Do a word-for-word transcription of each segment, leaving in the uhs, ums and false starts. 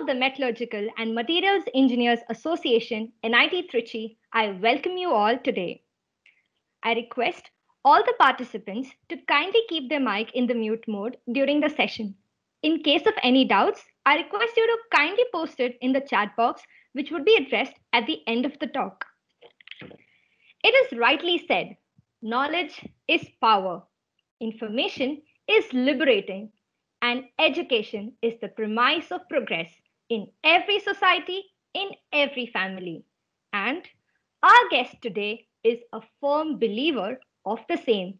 of the Metallurgical and Materials Engineers Association, N I T Tiruchi, I welcome you all today. I request all the participants to kindly keep their mic in the mute mode during the session. In case of any doubts, I request you to kindly post it in the chat box, which would be addressed at the end of the talk. It is rightly said, knowledge is power, information is liberating, and education is the premise of progress in every society, in every family. And our guest today is a firm believer of the same.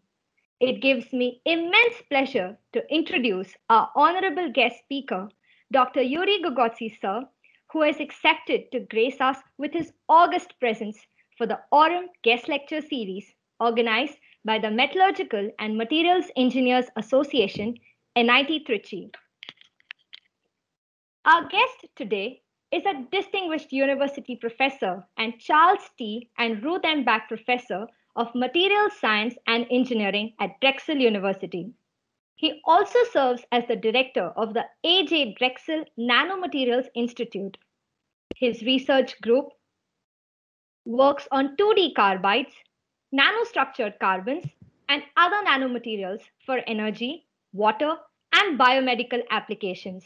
It gives me immense pleasure to introduce our honorable guest speaker, Doctor Yuri Gogotsi, sir, who has accepted to grace us with his august presence for the Aurum Guest Lecture Series, organized by the Metallurgical and Materials Engineers Association, N I T Tiruchi. Our guest today is a distinguished university professor and Charles T. and Ruth M. Bach Professor of Materials Science and Engineering at Drexel University. He also serves as the director of the A J Drexel Nanomaterials Institute. His research group works on two D carbides, nanostructured carbons, and other nanomaterials for energy, water, and biomedical applications.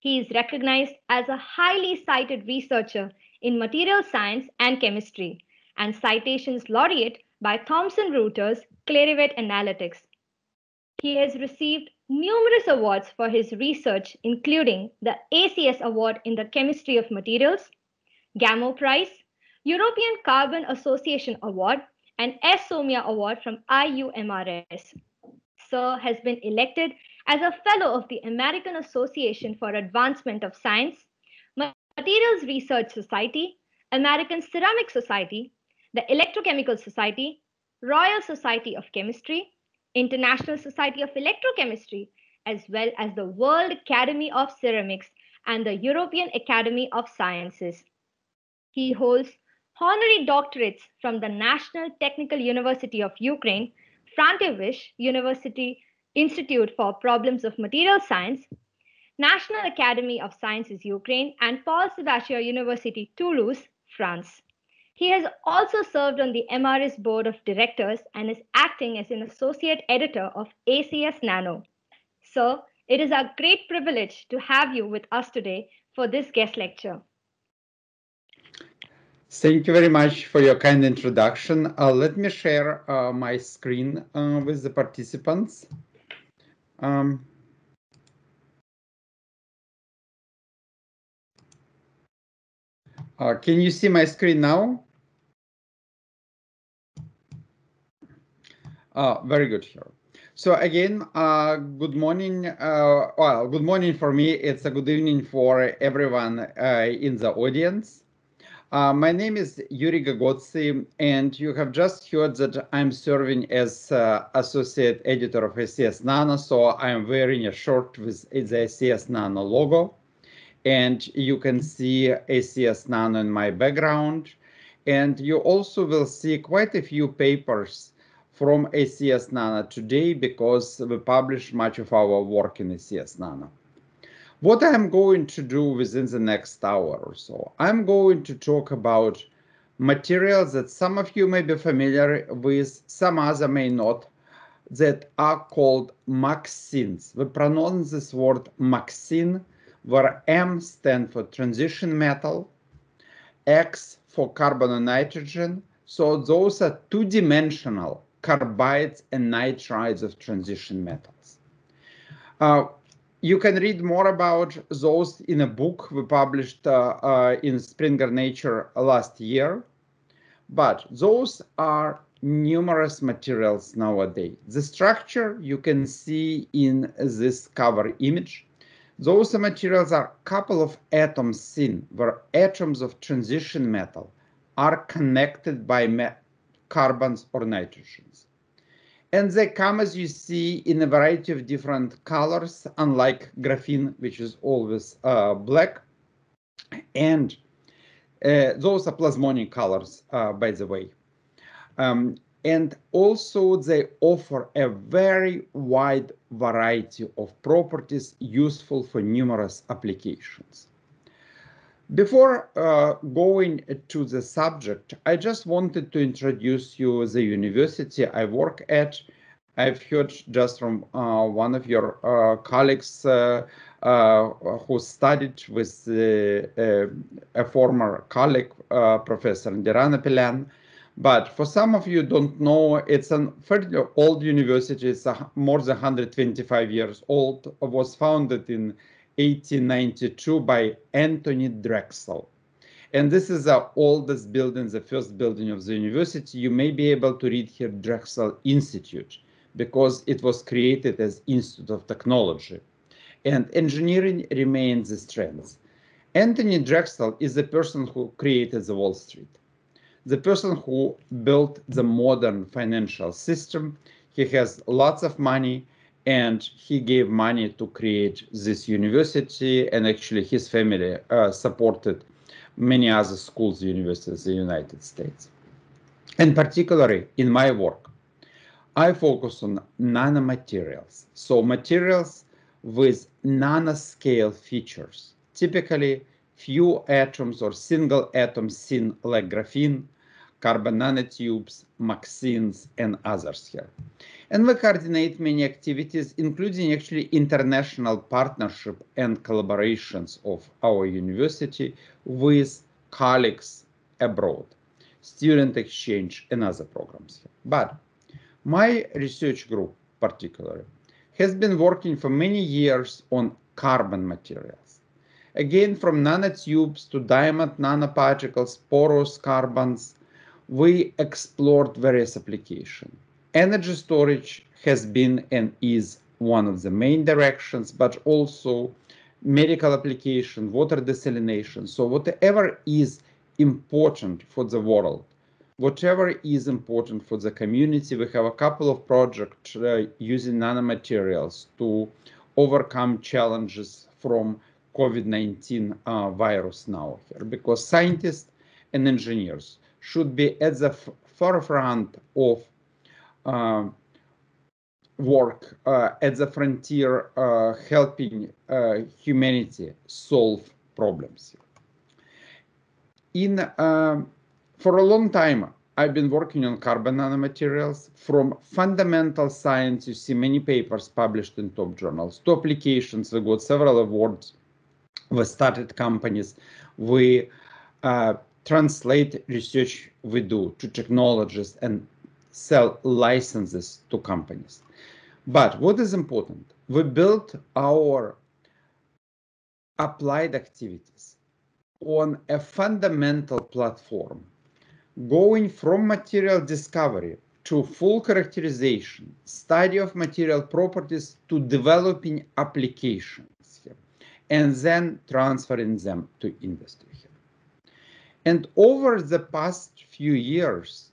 He is recognized as a highly cited researcher in materials science and chemistry, and citations laureate by Thomson Reuters, Clarivate Analytics. He has received numerous awards for his research, including the A C S Award in the Chemistry of Materials, Gamow Prize, European Carbon Association Award, and ESOMIA Award from I U M R S. Sir has been elected as a Fellow of the American Association for Advancement of Science, Materials Research Society, American Ceramic Society, the Electrochemical Society, Royal Society of Chemistry, International Society of Electrochemistry, as well as the World Academy of Ceramics and the European Academy of Sciences. He holds honorary doctorates from the National Technical University of Ukraine, Frantevish University Institute for Problems of Material Science, National Academy of Sciences Ukraine, and Paul Sabatier University, Toulouse, France. He has also served on the M R S Board of Directors and is acting as an associate editor of A C S Nano. Sir, it is our great privilege to have you with us today for this guest lecture. Thank you very much for your kind introduction. Uh, let me share uh, my screen uh, with the participants. Um, Uh, can you see my screen now? Uh, very good here. So again, uh, good morning. Uh, well, good morning for me. It's a good evening for everyone uh, in the audience. Uh, my name is Yuri Gogotsi, and you have just heard that I'm serving as uh, associate editor of A C S Nano. So I'm wearing a shirt with the A C S Nano logo. And you can see A C S Nano in my background. And you also will see quite a few papers from A C S Nano today, because we publish much of our work in A C S Nano. What I'm going to do within the next hour or so, I'm going to talk about materials that some of you may be familiar with, some other may not, that are called MXenes. We pronounce this word MXene, where M stands for transition metal, X for carbon and nitrogen. So those are two-dimensional carbides and nitrides of transition metals. Uh, you can read more about those in a book we published uh, uh, in Springer Nature last year. But those are numerous materials nowadays. The structure you can see in this cover image. Those materials are a couple of atoms seen, where atoms of transition metal are connected by carbons or nitrogens. And they come, as you see, in a variety of different colors, unlike graphene, which is always uh, black. And uh, those are plasmonic colors, uh, by the way. Um, And also they offer a very wide variety of properties useful for numerous applications. Before uh, going to the subject, I just wanted to introduce you to the university I work at. I've heard just from uh, one of your uh, colleagues uh, uh, who studied with uh, uh, a former colleague, uh, Professor Ndiranapilan. But for some of you don't know, it's a fairly old university. It's a, more than one hundred twenty-five years old. It was founded in eighteen ninety-two by Anthony Drexel. And this is the oldest building, the first building of the university. You may be able to read here Drexel Institute, because it was created as Institute of Technology. And engineering remains the strength. Anthony Drexel is the person who created the Wall Street, the person who built the modern financial system. He has lots of money, and he gave money to create this university, and actually his family uh, supported many other schools, universities in the United States. And particularly in my work, I focus on nanomaterials, so materials with nanoscale features, typically few atoms or single atoms seen like graphene, carbon nanotubes, MXenes, and others here. And we coordinate many activities, including actually international partnership and collaborations of our university with colleagues abroad, student exchange, and other programs here. But my research group, particularly, has been working for many years on carbon materials. Again, from nanotubes to diamond nanoparticles, porous carbons, we explored various applications. Energy storage has been and is one of the main directions, but also medical application, water desalination. So whatever is important for the world, whatever is important for the community, we have a couple of projects uh, using nanomaterials to overcome challenges from COVID nineteen uh, virus now here, because scientists and engineers should be at the forefront of uh, work, uh, at the frontier, uh, helping uh, humanity solve problems. In, uh, for a long time, I've been working on carbon nanomaterials, from fundamental science. You see many papers published in top journals, to applications. We got several awards. We started companies. We uh, translate research we do to technologies and sell licenses to companies. But what is important? We built our applied activities on a fundamental platform, going from material discovery to full characterization, study of material properties, to developing applications here, and then transferring them to industry here. And over the past few years,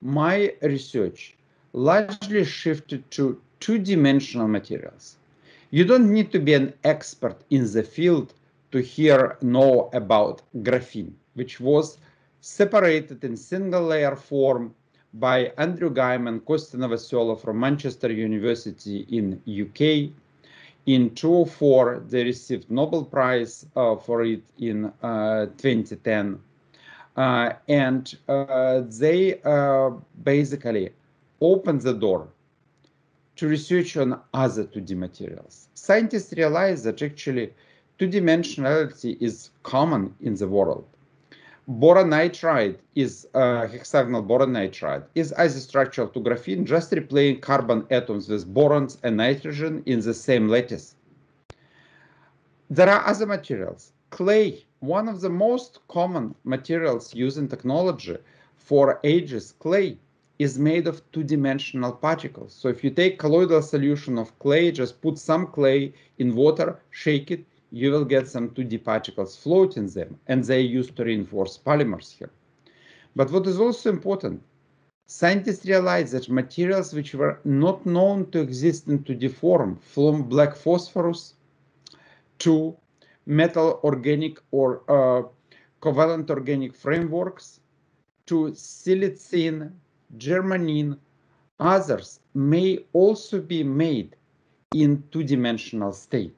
my research largely shifted to two-dimensional materials. You don't need to be an expert in the field to hear know about graphene, which was separated in single-layer form by Andrew Guyman, Kostin Novoselov from Manchester University in U K. In two thousand four, they received Nobel Prize uh, for it in uh, twenty ten. Uh, and uh, they uh, basically opened the door to research on other two D materials. Scientists realized that actually two-dimensionality is common in the world. Boron nitride is uh, hexagonal boron nitride is isostructural to graphene, just replaying carbon atoms with borons and nitrogen in the same lattice. There are other materials. Clay, one of the most common materials used in technology for ages, clay is made of two-dimensional particles. So if you take colloidal solution of clay, just put some clay in water, shake it, you will get some two D particles floating them, and they are used to reinforce polymers here. But what is also important, scientists realized that materials which were not known to exist in two D form, from black phosphorus to metal organic or uh, covalent organic frameworks, to silicene, germanin, others may also be made in two-dimensional state.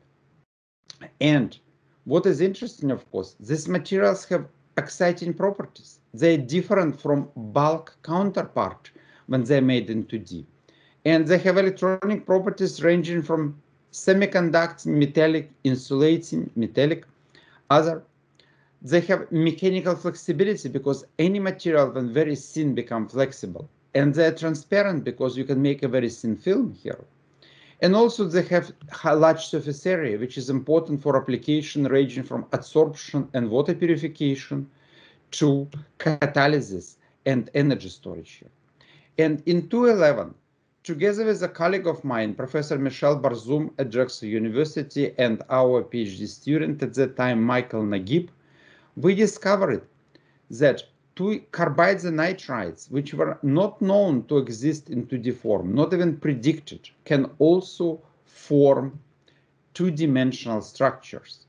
And what is interesting, of course, these materials have exciting properties. They're different from bulk counterpart when they're made in two D. And they have electronic properties ranging from semiconducting, metallic, insulating, metallic, other. They have mechanical flexibility because any material when very thin becomes flexible. And they're transparent because you can make a very thin film here. And also they have large surface area, which is important for application ranging from adsorption and water purification to catalysis and energy storage here. And in two thousand eleven, together with a colleague of mine, Professor Michel Barzoum at Drexel University and our PhD student at that time, Michael Naguib, we discovered that two carbides and nitrides, which were not known to exist in two D form, not even predicted, can also form two-dimensional structures,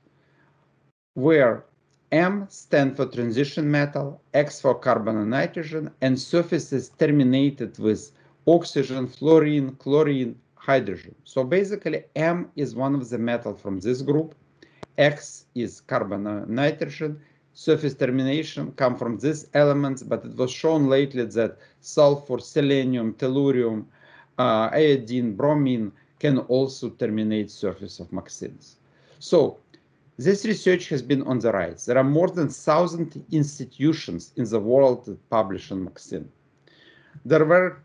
where M stands for transition metal, X for carbon and nitrogen, and surfaces terminated with oxygen, fluorine, chlorine, hydrogen. So basically, M is one of the metal from this group, X is carbon and nitrogen, surface termination come from these elements, but it was shown lately that sulfur, selenium, tellurium, uh, iodine, bromine can also terminate surface of MXenes. So this research has been on the rise. There are more than one thousand institutions in the world that publish on MXenes. There were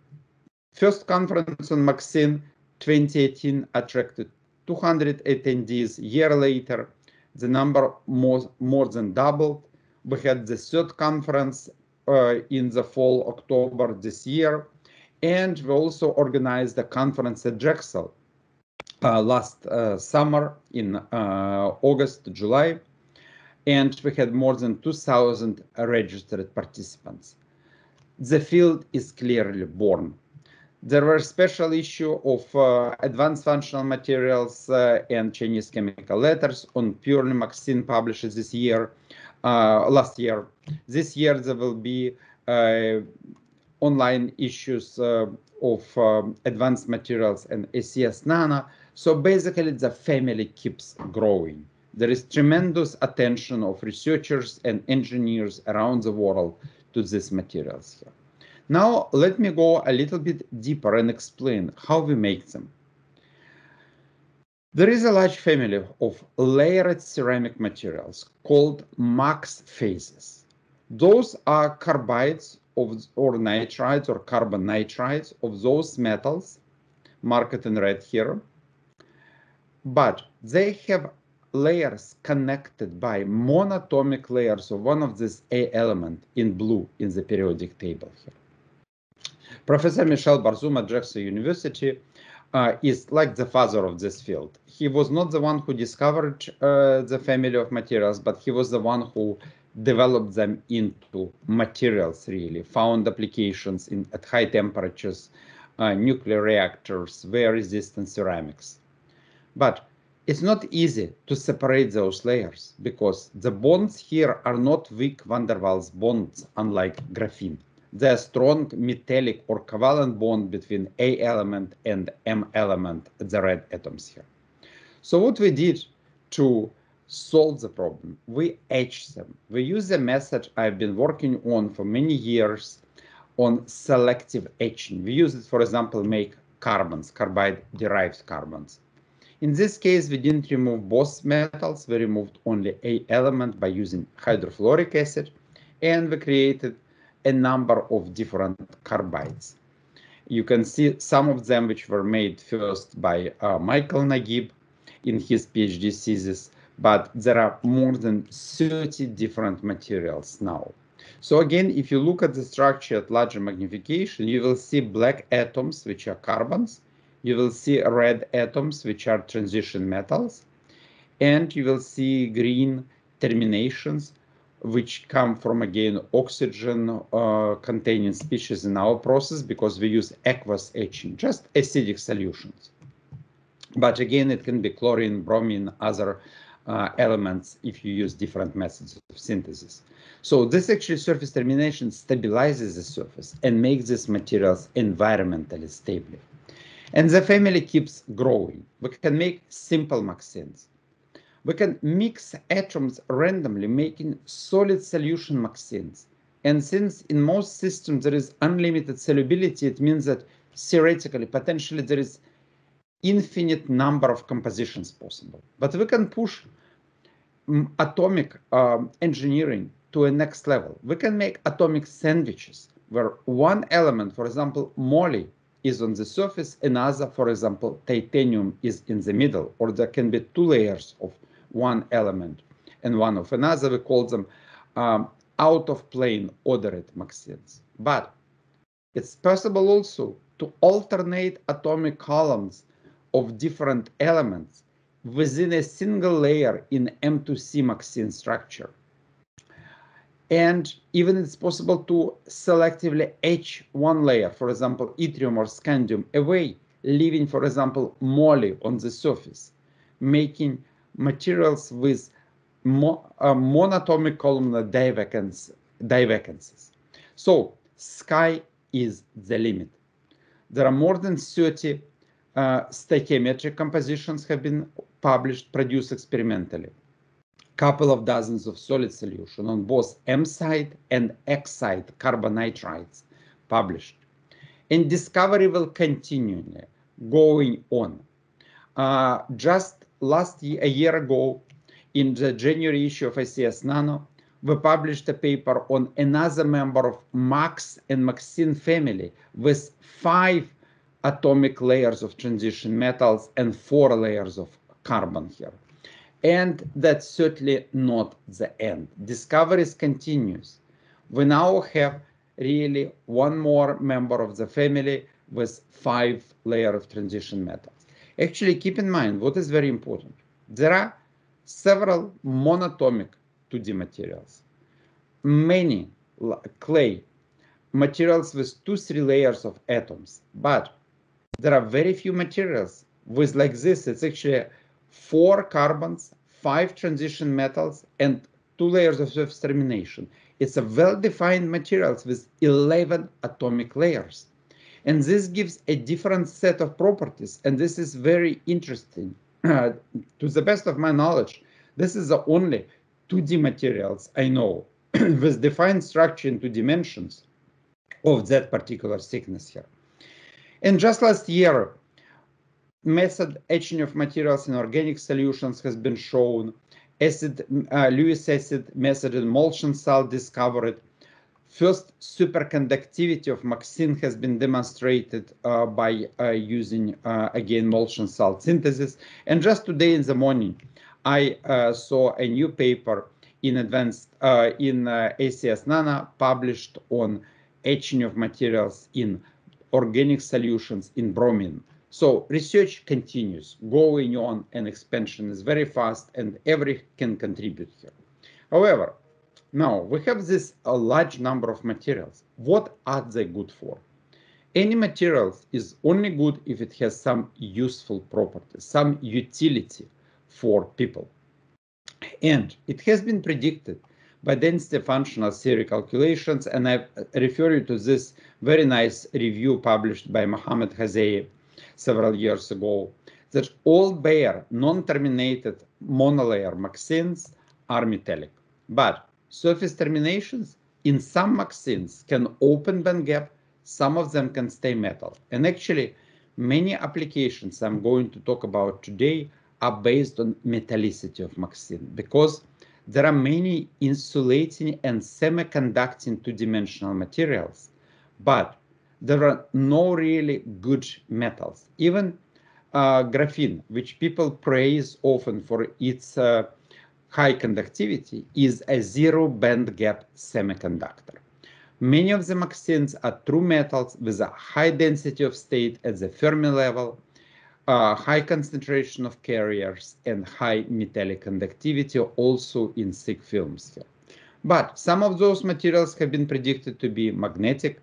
first conference on MXenes twenty eighteen attracted two hundred attendees. A year later, the number more, more than doubled. We had the third conference uh, in the fall, October this year. And we also organized a conference at Drexel uh, last uh, summer in uh, August, July. And we had more than two thousand registered participants. The field is clearly born. There were special issue of uh, Advanced Functional Materials uh, and Chinese Chemical Letters on purely MXenes published this year, uh, last year. This year there will be uh, online issues uh, of um, Advanced Materials and A C S Nano. So basically the family keeps growing. There is tremendous attention of researchers and engineers around the world to these materials here. Now, let me go a little bit deeper and explain how we make them. There is a large family of layered ceramic materials called MAX phases. Those are carbides of, or nitrides or carbon nitrides of those metals, marked in red here. But they have layers connected by monatomic layers of one of these A element in blue in the periodic table here. Professor Michel Barzoum at Drexel University uh, is like the father of this field. He was not the one who discovered uh, the family of materials, but he was the one who developed them into materials, really, found applications in, at high temperatures, uh, nuclear reactors, wear-resistant ceramics. But it's not easy to separate those layers because the bonds here are not weak van der Waals bonds, unlike graphene. The strong metallic or covalent bond between A element and M element, the red atoms here. So what we did to solve the problem, we etched them. We use the method I've been working on for many years on selective etching. We use it, for example, make carbons, carbide-derived carbons. In this case, we didn't remove both metals. We removed only A element by using hydrofluoric acid, and we created a number of different carbides. You can see some of them which were made first by uh, Michael Naguib in his PhD thesis, but there are more than thirty different materials now. So again, if you look at the structure at larger magnification, you will see black atoms, which are carbons. You will see red atoms, which are transition metals. And you will see green terminations, which come from, again, oxygen-containing uh, species in our process because we use aqueous etching, just acidic solutions. But again, it can be chlorine, bromine, other uh, elements if you use different methods of synthesis. So this actually surface termination stabilizes the surface and makes these materials environmentally stable. And the family keeps growing. We can make simple MXenes. We can mix atoms randomly, making solid solution MXenes. And since in most systems there is unlimited solubility, it means that theoretically, potentially, there is infinite number of compositions possible. But we can push atomic um, engineering to a next level. We can make atomic sandwiches where one element, for example, moly, is on the surface, another, for example, titanium, is in the middle, or there can be two layers of one element and one of another. We call them um, out-of-plane ordered MXenes. But it's possible also to alternate atomic columns of different elements within a single layer in M two C MXene structure. And even it's possible to selectively etch one layer, for example, yttrium or scandium, away, leaving, for example, moly on the surface, making materials with mo uh, monatomic columnar divacancies, divacancies. So, sky is the limit. There are more than thirty uh, stoichiometric compositions have been published, produced experimentally. Couple of dozens of solid solution on both M side and X side carbonitrides published. And discovery will continue going on. Uh, just last year, a year ago, in the January issue of A C S Nano, we published a paper on another member of MAX and MXene family with five atomic layers of transition metals and four layers of carbon here. And that's certainly not the end. Discoveries continues. We now have really one more member of the family with five layer of transition metals. Actually, keep in mind what is very important. There are several monatomic two D materials, many clay materials with two, three layers of atoms, but there are very few materials with like this. It's actually four carbons, five transition metals, and two layers of surface termination. It's a well-defined materials with eleven atomic layers. And this gives a different set of properties. And this is very interesting. Uh, to the best of my knowledge, this is the only two D materials I know with defined structure in two dimensions of that particular thickness here. And just last year, method etching of materials in organic solutions has been shown. Acid, uh, Lewis acid method emulsion cell discovered. First superconductivity of MXene has been demonstrated uh, by uh, using uh, again emulsion cell synthesis. And just today in the morning, I uh, saw a new paper in advanced uh, in uh, A C S Nano published on etching of materials in organic solutions in bromine. So research continues, going on, and expansion is very fast, and every can contribute here. However, now we have this a large number of materials. What are they good for? Any material is only good if it has some useful properties, some utility for people. And it has been predicted by density functional theory calculations, and I refer you to this very nice review published by Mohammed Hazei several years ago, that all bare, non-terminated monolayer MXenes are metallic. But surface terminations in some MXenes can open band gap, some of them can stay metal. And actually, many applications I'm going to talk about today are based on metallicity of MXene, because there are many insulating and semiconducting two-dimensional materials, but there are no really good metals. Even uh, graphene, which people praise often for its uh, high conductivity, is a zero band gap semiconductor. Many of the MXenes are true metals with a high density of state at the Fermi level, uh, high concentration of carriers, and high metallic conductivity also in thick films here. But some of those materials have been predicted to be magnetic.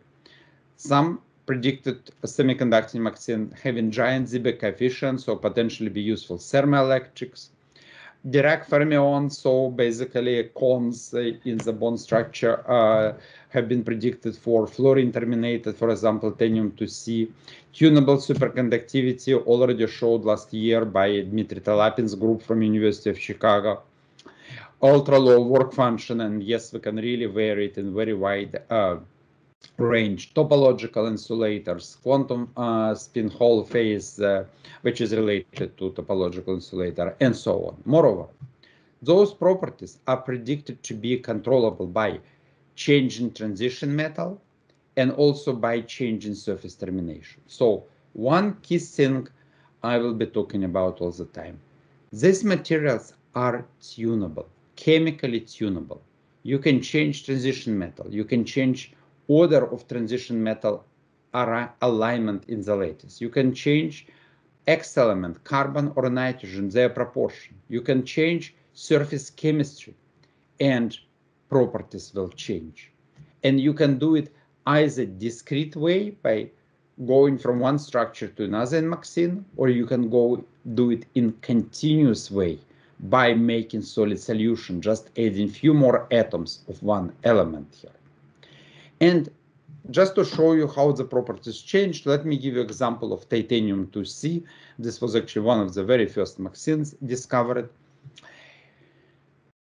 Some predicted semiconducting MXene having giant Zeebeck coefficients or potentially be useful thermoelectrics. Direct fermions, so basically cones in the bond structure uh, have been predicted for fluorine terminated, for example, tanium two C. Tunable superconductivity already showed last year by Dmitry Talapin's group from University of Chicago. Ultra-low work function, and yes, we can really vary it in very wide uh, range. Topological insulators, quantum uh, spin hole phase, uh, which is related to topological insulator, and so on. Moreover, those properties are predicted to be controllable by change in transition metal and also by change in surface termination. So one key thing I will be talking about all the time. These materials are tunable, chemically tunable. You can change transition metal, you can change order of transition metal alignment in the lattice. You can change X element, carbon or nitrogen, their proportion. You can change surface chemistry and properties will change. And you can do it either discrete way by going from one structure to another in MXenes, or you can go do it in continuous way by making solid solution, just adding few more atoms of one element here. And just to show you how the properties changed, let me give you an example of titanium two C. This was actually one of the very first MXenes discovered.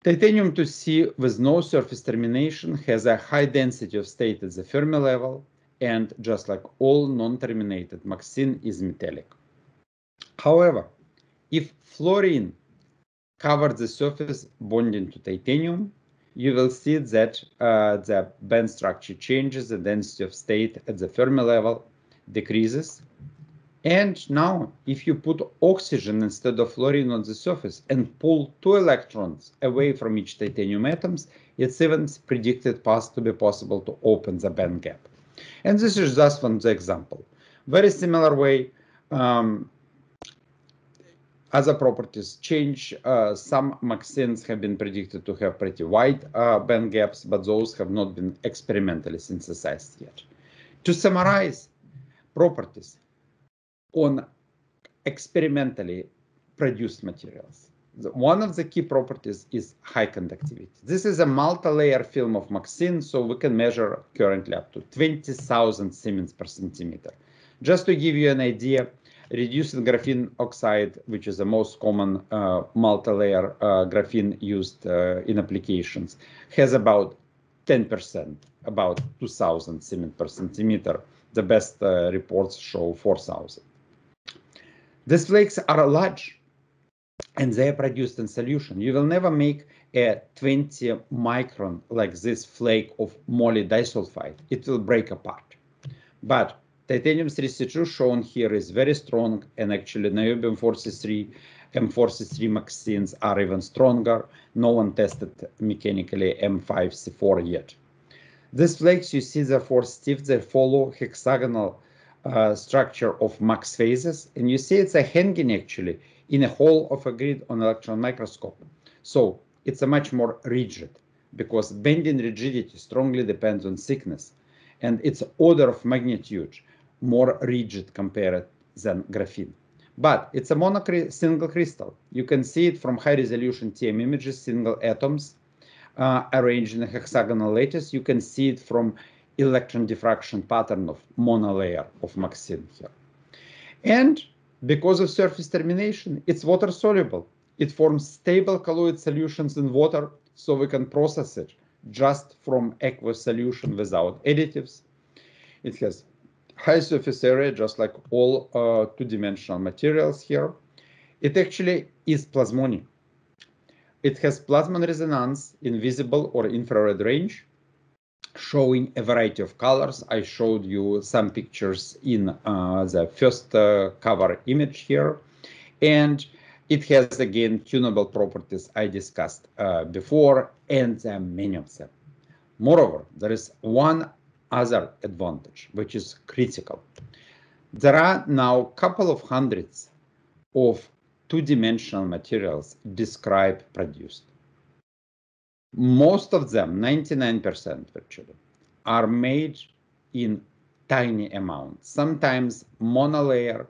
Titanium two C with no surface termination has a high density of state at the Fermi level, and just like all non-terminated MXenes is metallic. However, if fluorine covers the surface bonding to titanium, you will see that uh, the band structure changes, the density of state at the Fermi level decreases. And now, if you put oxygen instead of fluorine on the surface and pull two electrons away from each titanium atoms, it's even predicted past to be possible to open the band gap. And this is just one example. Very similar way, um, other properties change. Uh, some MXenes have been predicted to have pretty wide uh, band gaps, but those have not been experimentally synthesized yet. To summarize, properties on experimentally produced materials. The, one of the key properties is high conductivity. This is a multi-layer film of MXenes, so we can measure currently up to twenty thousand Siemens per centimeter. Just to give you an idea, reducing graphene oxide, which is the most common uh, multi-layer uh, graphene used uh, in applications, has about ten percent, about two thousand Siemens per centimeter. The best uh, reports show four thousand. These flakes are large and they are produced in solution. You will never make a twenty micron like this flake of moly disulfide. It will break apart. But titanium three C two shown here is very strong, and actually niobium four C three, M four C three MXenes are even stronger. No one tested mechanically M five C four yet. These flakes you see therefore stiff, they follow hexagonal uh, structure of MAX phases, and you see it's a hanging actually in a hole of a grid on electron microscope. So it's a much more rigid, because bending rigidity strongly depends on thickness, and its order of magnitude more rigid compared than graphene. But it's a monocry single crystal. You can see it from high resolution T M images, single atoms uh, arranged in a hexagonal lattice. You can see it from electron diffraction pattern of monolayer of MXenes here. And because of surface termination, it's water soluble. It forms stable colloid solutions in water, so we can process it just from aqueous solution without additives. It has high surface area, just like all uh, two-dimensional materials here. It actually is plasmonic. It has plasmon resonance in visible or infrared range, showing a variety of colors. I showed you some pictures in uh, the first uh, cover image here. And it has, again, tunable properties I discussed uh, before, and there are many of them. Moreover, there is one other advantage, which is critical. There are now a couple of hundreds of two-dimensional materials described produced. Most of them, ninety-nine percent virtually, are made in tiny amounts, sometimes monolayer,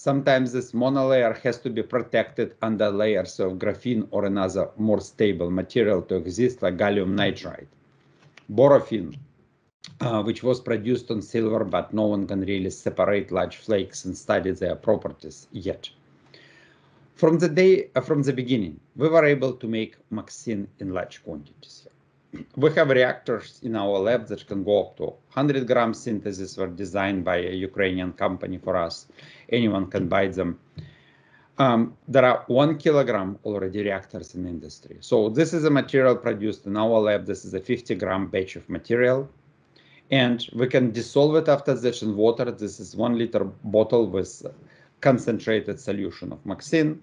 Sometimes this monolayer has to be protected under layers of graphene or another more stable material to exist, like gallium nitride. Borofin, uh, which was produced on silver, but no one can really separate large flakes and study their properties yet. From the day, uh, from the beginning, we were able to make MXenes in large quantities. We have reactors in our lab that can go up to one hundred gram synthesis, were designed by a Ukrainian company for us. Anyone can buy them. Um, there are one kilogram already reactors in industry. So this is a material produced in our lab. This is a fifty gram batch of material. And we can dissolve it after this in water. This is one liter bottle with concentrated solution of MXenes.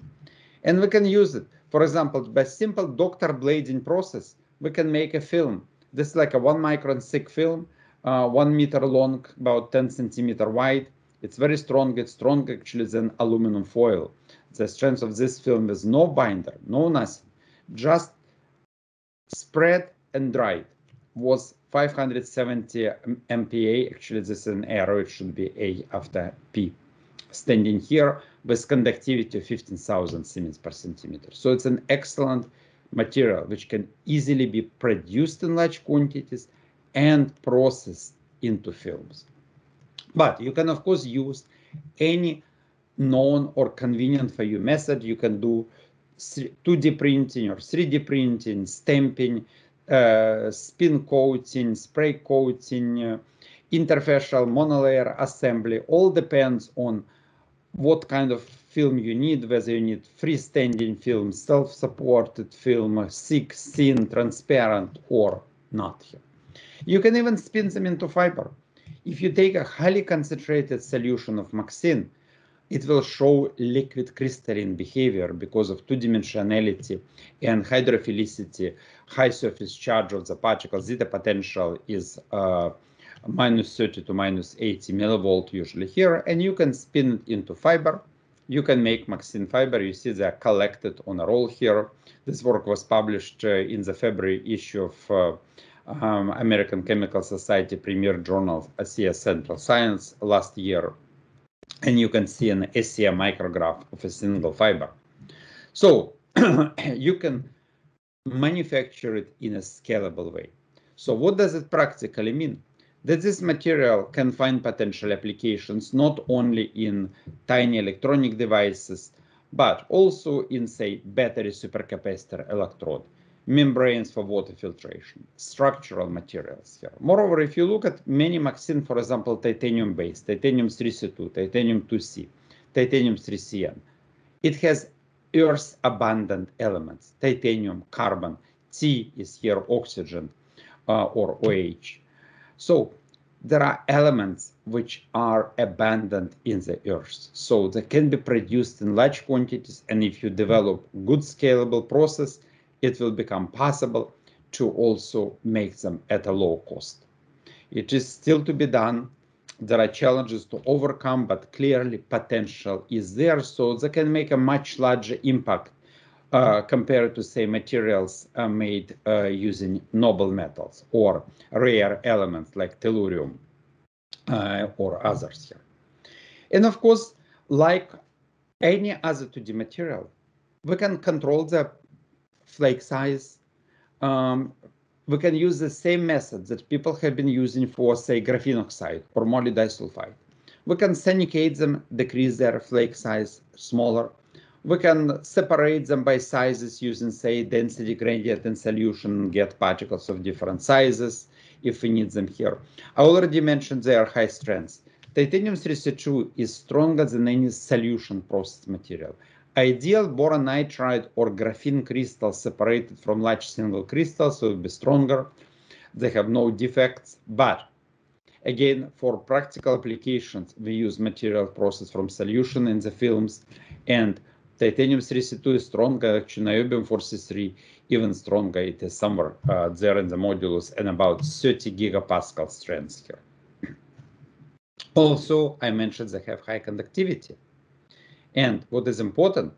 And we can use it, for example, by simple doctor blading process. We can make a film. This is like a one micron thick film, uh, one meter long, about ten centimeter wide. It's very strong. It's stronger actually than aluminum foil. The strength of this film is no binder, no nothing. Just spread and dried was five hundred seventy M P A. Actually, this is an arrow. It should be A after P. Standing here with conductivity of fifteen thousand Siemens per centimeter. So it's an excellent material which can easily be produced in large quantities and processed into films. But you can, of course, use any known or convenient for you method. You can do two D printing or three D printing, stamping, uh, spin coating, spray coating, uh, interfacial monolayer assembly. All depends on what kind of film you need, whether you need freestanding film, self-supported film, thick, thin, transparent, or not. Here, you can even spin them into fiber. If you take a highly concentrated solution of MXenes, it will show liquid crystalline behavior because of two-dimensionality and hydrophilicity, high surface charge of the particle. Zeta potential is uh, minus thirty to minus eighty millivolt usually here, and you can spin it into fiber. You can make MXenes fiber. You see they are collected on a roll here. This work was published uh, in the February issue of uh, um, American Chemical Society premier journal of A C S Central Science last year. And you can see an S C A micrograph of a single fiber. So you can manufacture it in a scalable way. So what does it practically mean? That this material can find potential applications not only in tiny electronic devices, but also in, say, battery supercapacitor electrode, membranes for water filtration, structural materials here. Moreover, if you look at many MXenes, for example, titanium-based, titanium three C two, titanium two C, titanium three C N, it has earth-abundant elements, titanium, carbon, T is here oxygen uh, or O H. So there are elements which are abundant in the earth. So they can be produced in large quantities. And if you develop good scalable process, it will become possible to also make them at a low cost. It is still to be done. There are challenges to overcome, but clearly potential is there. So they can make a much larger impact Uh, compared to, say, materials uh, made uh, using noble metals or rare elements like tellurium uh, or others here. And of course, like any other two D material, we can control the flake size. Um, we can use the same method that people have been using for, say, graphene oxide or moly disulfide. We can sinicate them, decrease their flake size smaller. We can separate them by sizes using, say, density gradient in solution, get particles of different sizes if we need them here. I already mentioned their high strengths. Titanium three C two is stronger than any solution process material. Ideal boron nitride or graphene crystals separated from large single crystals will be stronger. They have no defects, but again, for practical applications, we use material process from solution in the films, and titanium three C two is stronger, actually niobium four C three even stronger. It is somewhere uh, there in the modulus and about thirty gigapascal strength here. Also, I mentioned they have high conductivity. And what is important,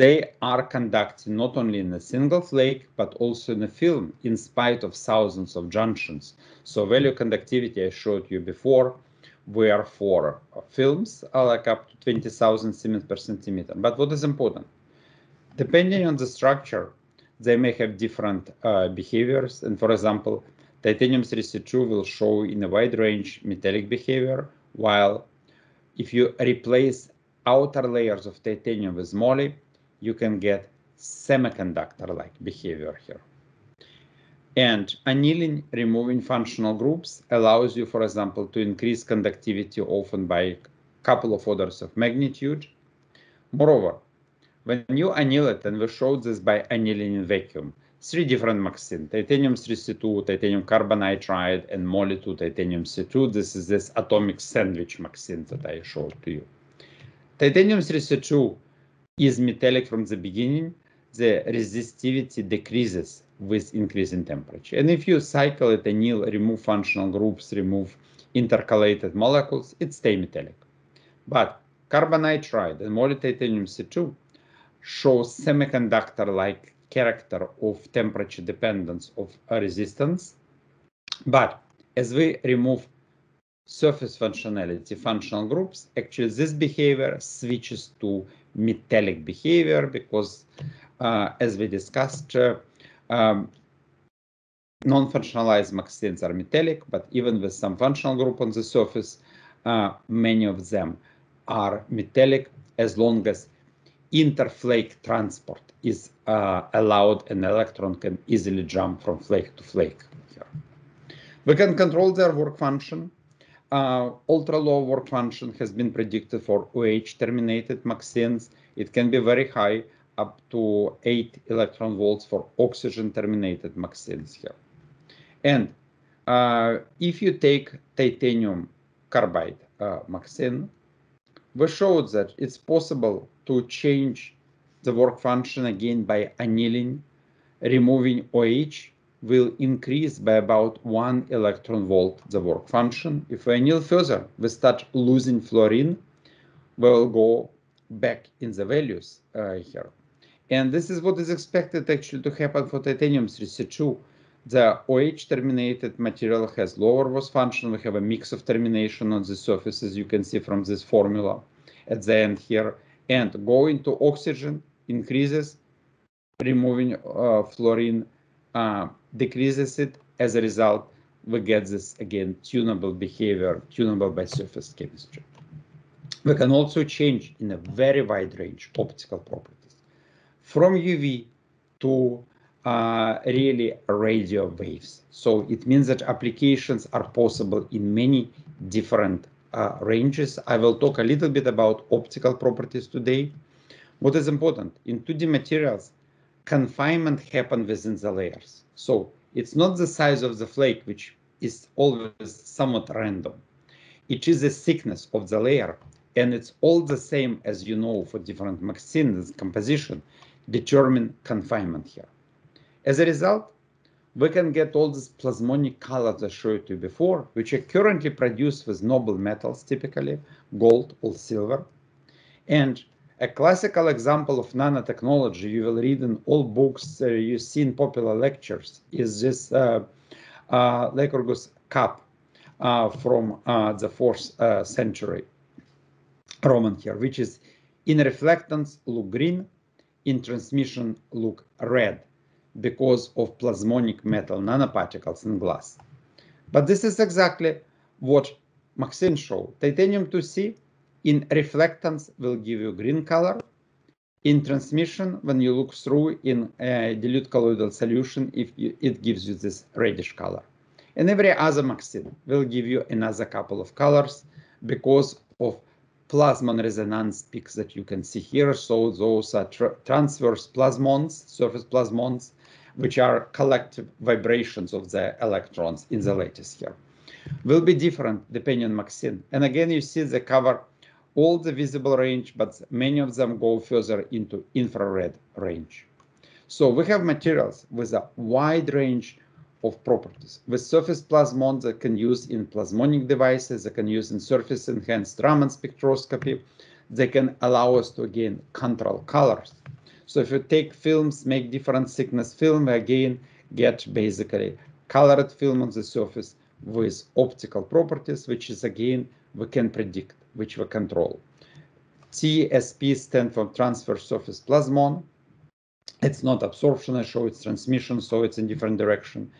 they are conducting not only in a single flake, but also in a film in spite of thousands of junctions. So value conductivity I showed you before were for films, uh, like up to twenty thousand Siemens per centimeter. But what is important, depending on the structure, they may have different uh, behaviors. And for example, titanium three C two will show in a wide range metallic behavior, while if you replace outer layers of titanium with moly, you can get semiconductor-like behavior here. And annealing, removing functional groups, allows you, for example, to increase conductivity often by a couple of orders of magnitude. Moreover, when you anneal it, and we showed this by annealing in vacuum, three different MXenes, titanium three C two, titanium carbonitride, and moly two titanium C two. This is this atomic sandwich MXene that I showed to you. Titanium three C two is metallic from the beginning. The resistivity decreases with increase in temperature. And if you cycle it, anneal, remove functional groups, remove intercalated molecules, it stays metallic. But carbonitride and moly titanium C two show semiconductor-like character of temperature dependence of resistance. But as we remove surface functionality, functional groups, actually this behavior switches to metallic behavior because, uh, as we discussed, uh, Um, non-functionalized MXenes are metallic, but even with some functional group on the surface, uh, many of them are metallic as long as interflake transport is uh, allowed and electron can easily jump from flake to flake. Here. We can control their work function. Uh, ultra-low work function has been predicted for OH-terminated MXenes. It can be very high, up to eight electron volts for oxygen-terminated MXenes here. And uh, if you take titanium carbide uh, MXene, we showed that it's possible to change the work function again by annealing. Removing OH will increase by about one electron volt the work function. If we anneal further, we start losing fluorine, we'll go back in the values uh, here. And this is what is expected actually to happen for titanium three C two. The OH-terminated material has lower work function. We have a mix of termination on the surfaces, you can see from this formula at the end here. And going to oxygen increases, removing uh, fluorine uh, decreases it. As a result, we get this, again, tunable behavior, tunable by surface chemistry. We can also change in a very wide range optical properties, from U V to uh, really radio waves. So it means that applications are possible in many different uh, ranges. I will talk a little bit about optical properties today. What is important, in two D materials, confinement happens within the layers. So it's not the size of the flake, which is always somewhat random. It is the thickness of the layer, and it's all the same, as you know, for different MXenes composition, determine confinement here. As a result, we can get all this plasmonic colors I showed you before, which are currently produced with noble metals, typically gold or silver. And a classical example of nanotechnology you will read in all books uh, you see in popular lectures is this uh, uh, Lycurgus cup uh, from uh, the fourth uh, century Roman here, which is in reflectance look green, in transmission look red because of plasmonic metal nanoparticles in glass. But this is exactly what MXene showed. Titanium two C in reflectance will give you green color. In transmission, when you look through in a dilute colloidal solution, if you, it gives you this reddish color. And every other MXene will give you another couple of colors because of plasmon resonance peaks that you can see here. So those are tra transverse plasmons, surface plasmons, which are collective vibrations of the electrons in the lattice here. Will be different depending on MXene. And again, you see they cover all the visible range, but many of them go further into infrared range. So we have materials with a wide range of properties, with surface plasmons that can use in plasmonic devices, they can use in surface-enhanced Raman spectroscopy, they can allow us to, again, control colors. So if you take films, make different thickness film, again, get basically colored film on the surface with optical properties, which is again we can predict, which we control. T S P stands for transfer surface plasmon. It's not absorption, I show it's transmission, so it's in different direction.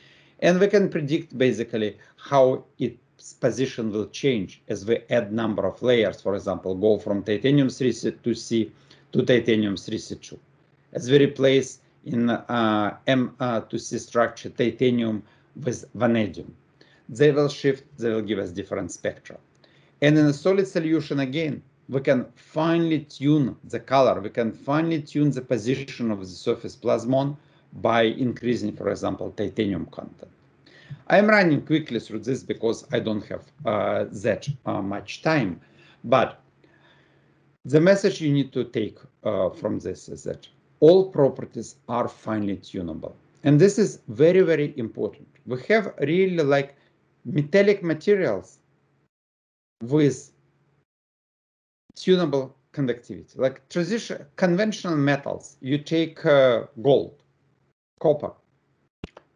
And we can predict basically how its position will change as we add number of layers, for example, go from titanium three C two C to titanium three C two. As we replace in uh, M two C structure titanium with vanadium, they will shift, they will give us different spectra. And in a solid solution, again, we can finely tune the color, we can finely tune the position of the surface plasmon by increasing, for example, titanium content. I'm running quickly through this because I don't have uh, that uh, much time, but the message you need to take uh, from this is that all properties are finely tunable. And this is very, very important. We have really like metallic materials with tunable conductivity. Like transition, conventional metals, you take uh, gold, copper,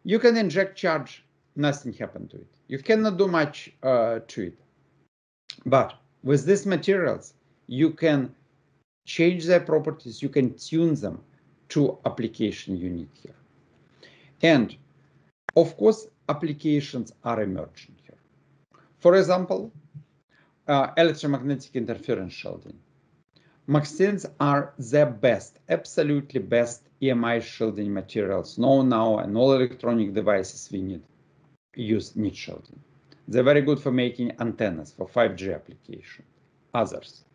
you can inject charge, nothing happened to it. You cannot do much uh, to it. But with these materials, you can change their properties, you can tune them to application you need here. And of course, applications are emerging here. For example, uh, electromagnetic interference shielding. MXenes are the best, absolutely best E M I shielding materials known now, and all electronic devices we need use need shielding. They're very good for making antennas for five G application, others.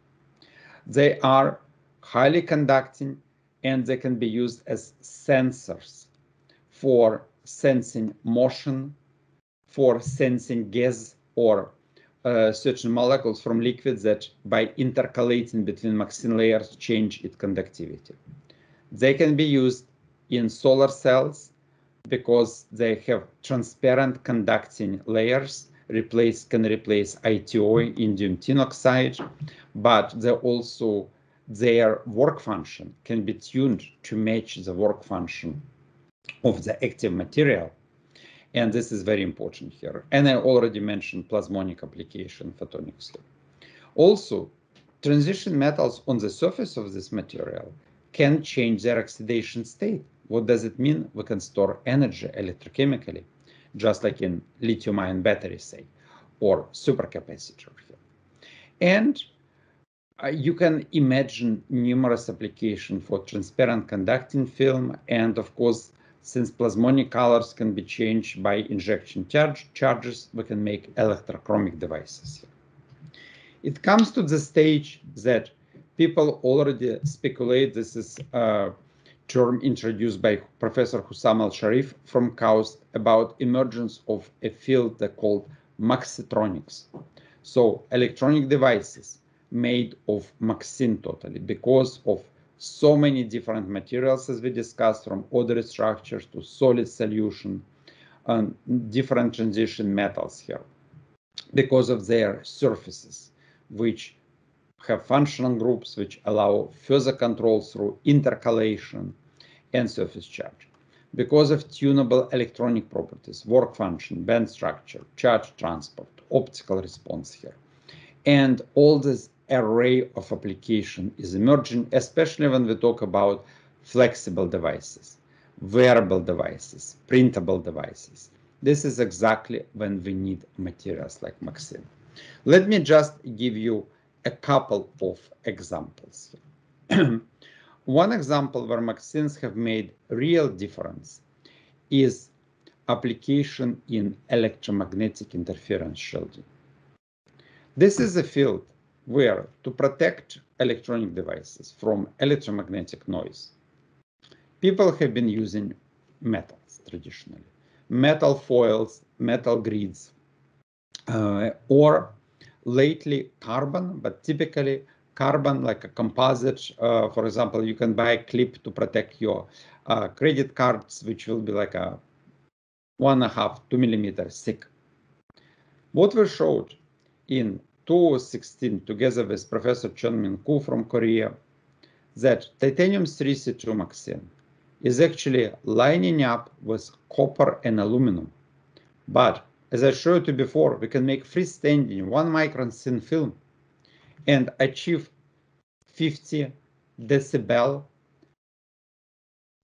They are highly conducting and they can be used as sensors for sensing motion, for sensing gas or uh, certain molecules from liquids that by intercalating between MXenes layers change its conductivity. They can be used in solar cells because they have transparent conducting layers, replace can replace I T O, indium tin oxide, but they also their work function can be tuned to match the work function of the active material. And this is very important here. And I already mentioned plasmonic application photonics. Also, transition metals on the surface of this material can change their oxidation state. What does it mean? We can store energy electrochemically, just like in lithium-ion battery, say, or supercapacitor here. And uh, you can imagine numerous applications for transparent conducting film, and of course, since plasmonic colors can be changed by injection charge charges, we can make electrochromic devices here. It comes to the stage that people already speculate. This is a term introduced by Professor Hussam Al-Sharif from KAUST about emergence of a field that called maxitronics. So electronic devices made of MXenes totally because of so many different materials as we discussed, from ordinary structures to solid solution and different transition metals here because of their surfaces, which have functional groups which allow further control through intercalation and surface charge. Because of tunable electronic properties, work function, band structure, charge transport, optical response here. And all this array of application is emerging, especially when we talk about flexible devices, wearable devices, printable devices. This is exactly when we need materials like MXenes. Let me just give you a couple of examples. One example where MXenes have made real difference is application in electromagnetic interference shielding. This is a field where to protect electronic devices from electromagnetic noise, people have been using metals traditionally, metal foils, metal grids, uh, or lately carbon, but typically carbon like a composite. Uh, for example, you can buy a clip to protect your uh, credit cards, which will be like a one and a half, two millimeters thick. What we showed in two thousand sixteen together with Professor Chunmin Koo from Korea, that titanium three C two MXenes is actually lining up with copper and aluminum, but as I showed you before, we can make freestanding one micron thin film and achieve fifty decibel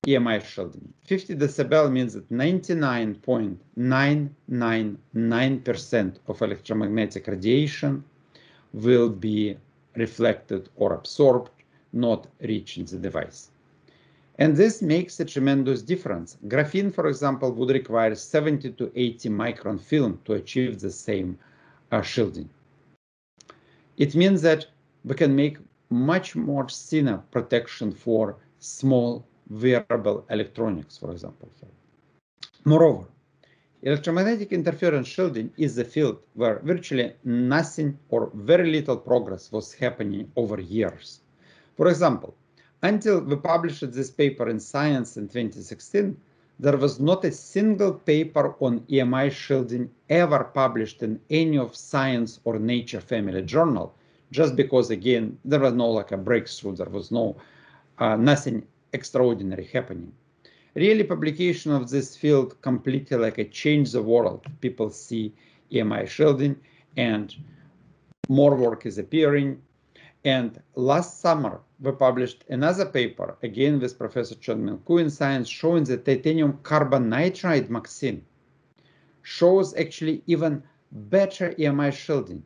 E M I shielding. fifty decibel means that ninety-nine point nine nine nine percent of electromagnetic radiation will be reflected or absorbed, not reaching the device. And this makes a tremendous difference. Graphene, for example, would require seventy to eighty micron film to achieve the same uh, shielding. It means that we can make much more thinner protection for small wearable electronics, for example. Moreover, electromagnetic interference shielding is a field where virtually nothing or very little progress was happening over years. For example, until we published this paper in Science in twenty sixteen, there was not a single paper on E M I shielding ever published in any of Science or Nature family journal, just because, again, there was no like a breakthrough, there was no uh, nothing extraordinary happening. Really, publication of this field completely like a change the world. People see E M I shielding and more work is appearing. And last summer, we published another paper, again with Professor Chun-Min Ku in Science, showing that titanium carbon nitride MXenes shows actually even better E M I shielding,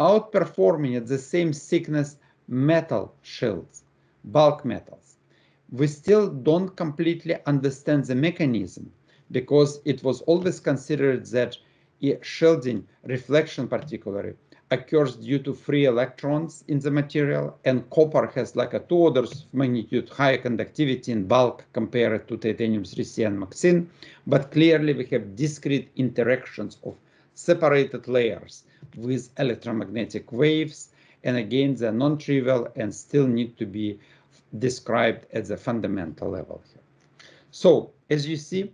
outperforming at the same thickness metal shields, bulk metals. We still don't completely understand the mechanism, because it was always considered that shielding, reflection particularly, occurs due to free electrons in the material, and copper has like a two orders of magnitude higher conductivity in bulk compared to titanium three C and MXenes, but clearly we have discrete interactions of separated layers with electromagnetic waves, and again they're non-trivial and still need to be described at the fundamental level here. So, as you see,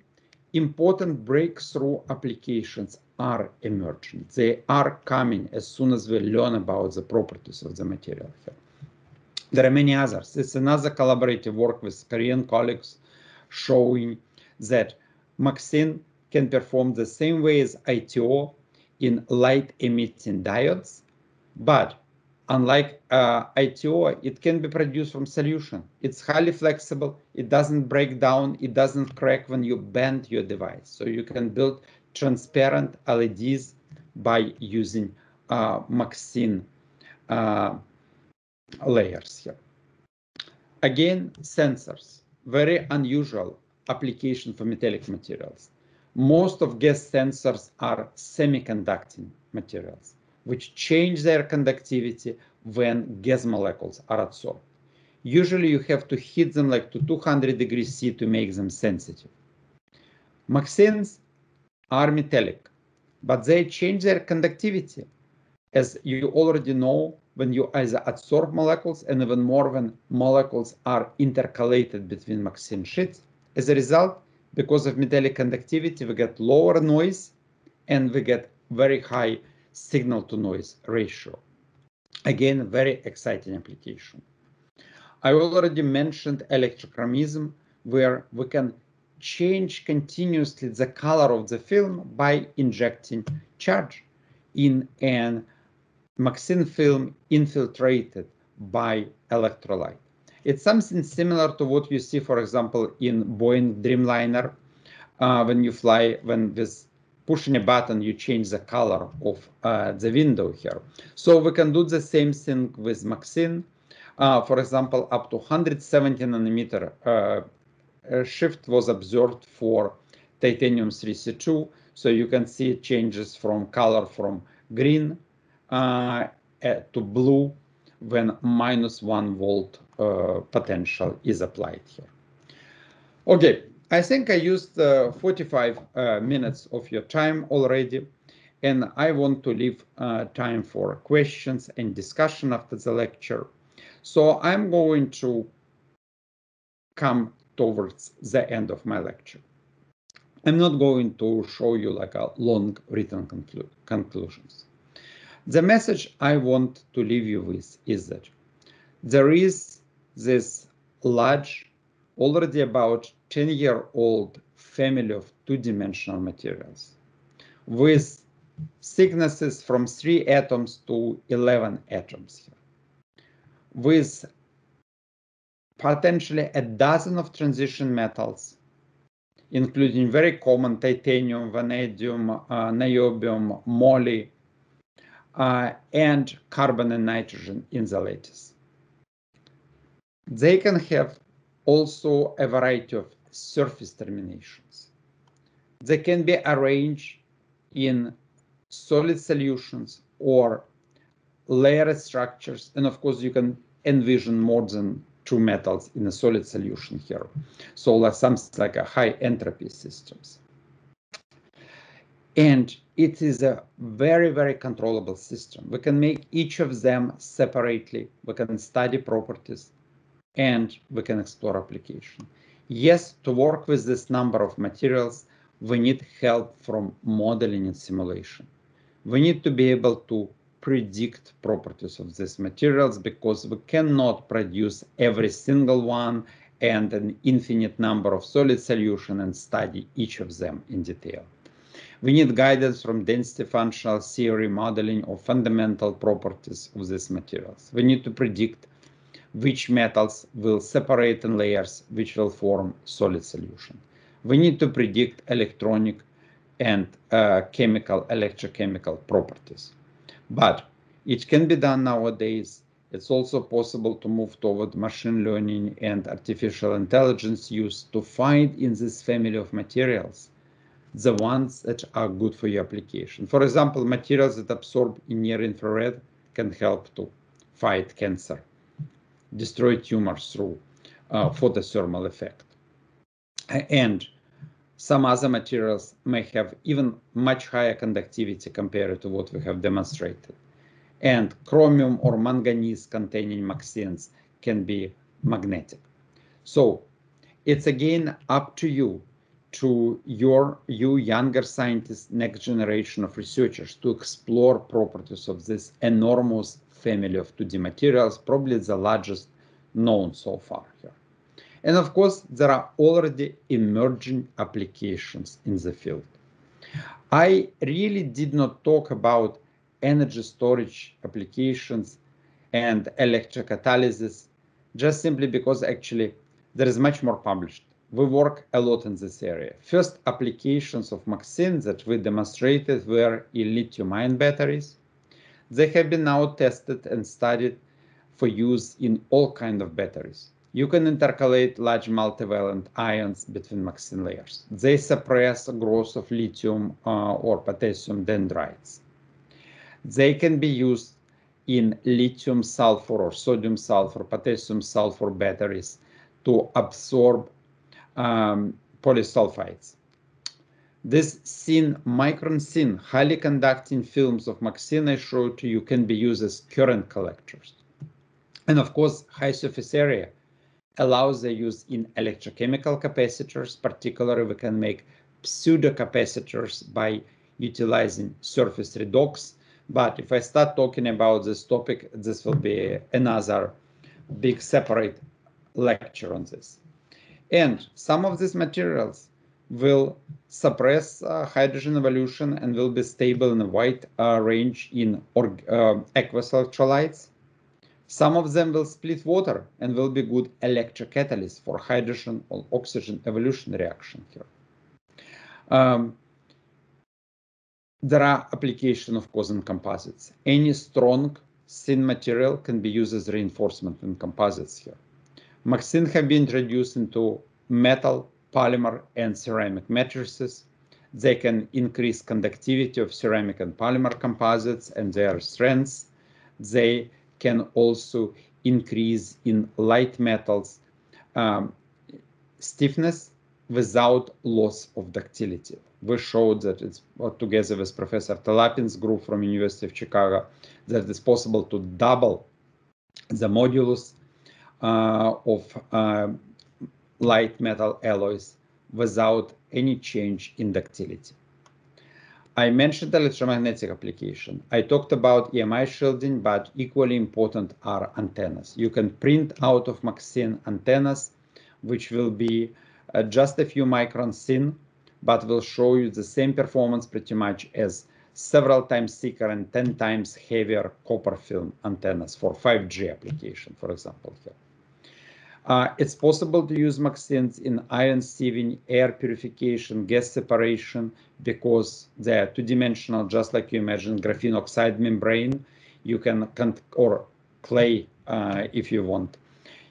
important breakthrough applications are emerging. They are coming as soon as we learn about the properties of the material here. There are many others. It's another collaborative work with Korean colleagues showing that MXenes can perform the same way as I T O in light emitting diodes, but unlike uh, I T O, it can be produced from solution. It's highly flexible. It doesn't break down. It doesn't crack when you bend your device. So you can build transparent L E Ds by using uh, MXenes uh, layers here. Again, sensors, very unusual application for metallic materials. Most of gas sensors are semiconducting materials, which change their conductivity when gas molecules are absorbed. Usually you have to heat them like to two hundred degrees C to make them sensitive. MXenes are metallic, but they change their conductivity. As you already know, when you either adsorb molecules and even more when molecules are intercalated between MXenes sheets. As a result, because of metallic conductivity, we get lower noise and we get very high signal to noise ratio. Again, very exciting application. I already mentioned electrochromism, where we can change continuously the color of the film by injecting charge in an MXenes film infiltrated by electrolyte. It's something similar to what you see, for example, in Boeing Dreamliner, uh, when you fly, when with pushing a button, you change the color of uh, the window here. So we can do the same thing with MXenes. Uh, for example, up to one hundred seventy nanometer uh, shift was observed for titanium three C two, so you can see it changes from color from green uh, to blue when minus one volt uh, potential is applied here. Okay, I think I used uh, forty-five uh, minutes of your time already, and I want to leave uh, time for questions and discussion after the lecture. So I'm going to come towards the end of my lecture. I'm not going to show you like a long written conclu conclusions. The message I want to leave you with is that there is this large, already about ten year old family of two dimensional materials with thicknesses from three atoms to eleven atoms here, with potentially a dozen of transition metals, including very common titanium, vanadium, uh, niobium, moly, uh, and carbon and nitrogen in the lattice. They can have also a variety of surface terminations. They can be arranged in solid solutions or layered structures, and of course you can envision more than two metals in a solid solution here. So like some like a high entropy systems. And it is a very, very controllable system. We can make each of them separately. We can study properties and we can explore application. Yes, to work with this number of materials, we need help from modeling and simulation. We need to be able to predict properties of these materials because we cannot produce every single one and an infinite number of solid solutions and study each of them in detail. We need guidance from density functional theory modeling or fundamental properties of these materials. We need to predict which metals will separate in layers which will form solid solution. We need to predict electronic and uh, chemical, electrochemical properties. But it can be done nowadays. It's also possible to move toward machine learning and artificial intelligence use to find in this family of materials the ones that are good for your application. For example, materials that absorb in near infrared can help to fight cancer, destroy tumors through uh, photothermal effect. And some other materials may have even much higher conductivity compared to what we have demonstrated. And chromium or manganese containing MXenes can be magnetic. So it's again up to you, to your you younger scientists, next generation of researchers, to explore properties of this enormous family of two D materials, probably the largest known so far here. And of course, there are already emerging applications in the field. I really did not talk about energy storage applications and electrocatalysis, just simply because actually there is much more published. We work a lot in this area. First applications of MXenes that we demonstrated were in lithium-ion batteries. They have been now tested and studied for use in all kinds of batteries. You can intercalate large multivalent ions between MXene layers. They suppress growth of lithium uh, or potassium dendrites. They can be used in lithium sulfur or sodium sulfur, potassium sulfur batteries to absorb um, polysulfides. This thin, micron thin, highly conducting films of MXene I showed to you can be used as current collectors. And of course, high surface area allows the use in electrochemical capacitors. Particularly, we can make pseudocapacitors by utilizing surface redox. But if I start talking about this topic, this will be another big separate lecture on this. And some of these materials will suppress uh, hydrogen evolution and will be stable in a wide uh, range in or, uh, aqueous electrolytes. Some of them will split water and will be good electrocatalysts for hydrogen or oxygen evolution reaction here. Um, there are applications, of course, in composites. Any strong, thin material can be used as reinforcement in composites here. MXenes have been introduced into metal, polymer, and ceramic matrices. They can increase conductivity of ceramic and polymer composites and their strengths. They can also increase in light metals um, stiffness without loss of ductility. We showed that it's together with Professor Talapin's group from University of Chicago that it's possible to double the modulus uh, of uh, light metal alloys without any change in ductility. I mentioned electromagnetic application. I talked about E M I shielding, but equally important are antennas. You can print out of MXene antennas, which will be uh, just a few microns thin, but will show you the same performance pretty much as several times thicker and ten times heavier copper film antennas for five G application, for example, here. Uh, it's possible to use MXenes in ion sieving, air purification, gas separation, because they're two-dimensional, just like you imagine graphene oxide membrane. You can, or clay, uh, if you want.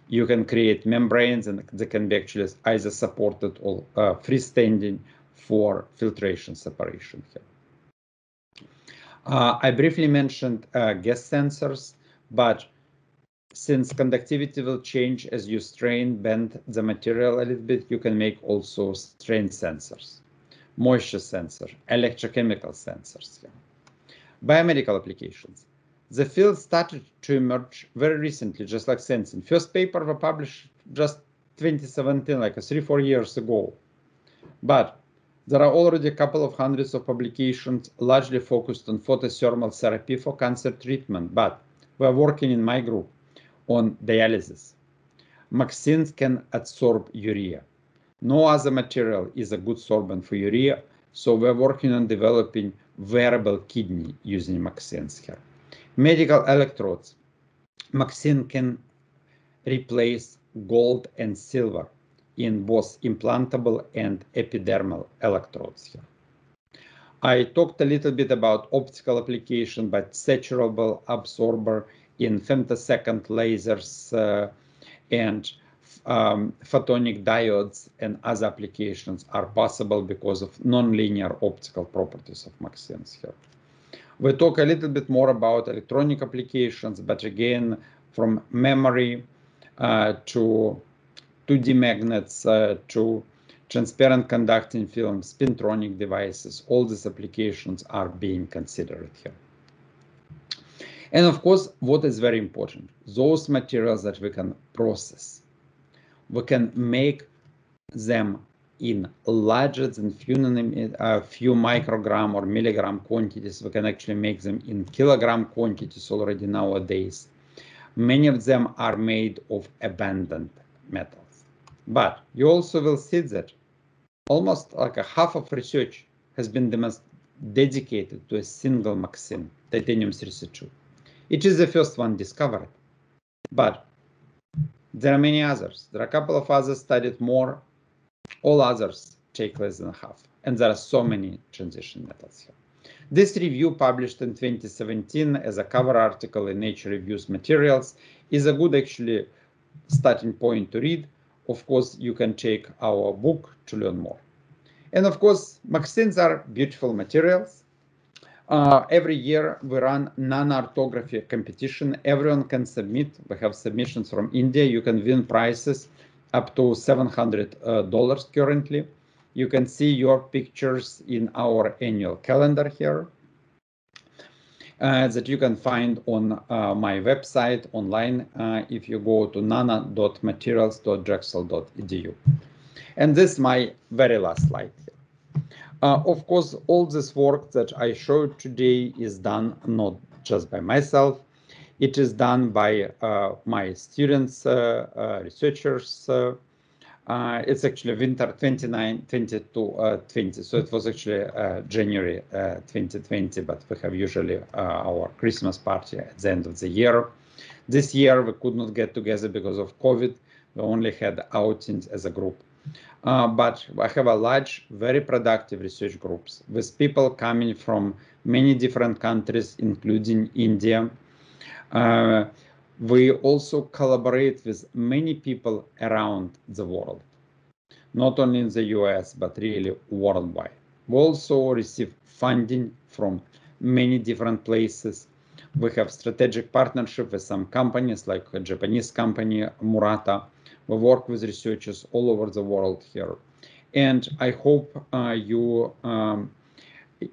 You can create membranes, and they can be actually either supported or uh, freestanding for filtration separation here. Uh, I briefly mentioned uh, gas sensors, but since conductivity will change as you strain, bend the material a little bit, you can make also strain sensors, moisture sensor, electrochemical sensors. Yeah. Biomedical applications. The field started to emerge very recently, just like sensing. First paper were published just twenty seventeen, like three, four years ago. But there are already a couple of hundreds of publications largely focused on photothermal therapy for cancer treatment, but we're working in my group on dialysis. MXenes can adsorb urea. No other material is a good sorbent for urea, so we're working on developing wearable kidney using MXenes here. Medical electrodes. MXenes can replace gold and silver in both implantable and epidermal electrodes here. I talked a little bit about optical application, but saturable absorber in femtosecond lasers uh, and um, photonic diodes and other applications are possible because of nonlinear optical properties of MXenes here. We talk a little bit more about electronic applications, but again, from memory uh, to two D magnets uh, to transparent conducting films, spintronic devices, all these applications are being considered here. And of course, what is very important, those materials that we can process, we can make them in larger than few, uh, few microgram or milligram quantities. We can actually make them in kilogram quantities already nowadays. Many of them are made of abandoned metals. But you also will see that almost like a half of research has been dedicated to a single MXenes, titanium three C two. It is the first one discovered, but there are many others. There are a couple of others studied more. All others take less than half, and there are so many transition metals here. This review, published in twenty seventeen as a cover article in Nature Reviews Materials, is a good actually starting point to read. Of course, you can take our book to learn more. And of course, MXenes are beautiful materials. Uh, every year we run nano-artography competition. Everyone can submit. We have submissions from India. You can win prizes up to seven hundred dollars currently. You can see your pictures in our annual calendar here uh, that you can find on uh, my website online uh, if you go to nano dot materials dot drexel dot e d u. And this is my very last slide here. Uh, of course, all this work that I showed today is done not just by myself. It is done by uh, my students, uh, uh, researchers. Uh, uh, it's actually winter twenty-nine, twenty-two, twenty. So it was actually uh, January uh, twenty twenty, but we have usually uh, our Christmas party at the end of the year. This year we could not get together because of COVID. We only had outings as a group. Uh, but I have a large, very productive research groups with people coming from many different countries, including India. Uh, we also collaborate with many people around the world, not only in the U S, but really worldwide. We also receive funding from many different places. We have strategic partnership with some companies, like a Japanese company, Murata. We work with researchers all over the world here. And I hope uh, you um,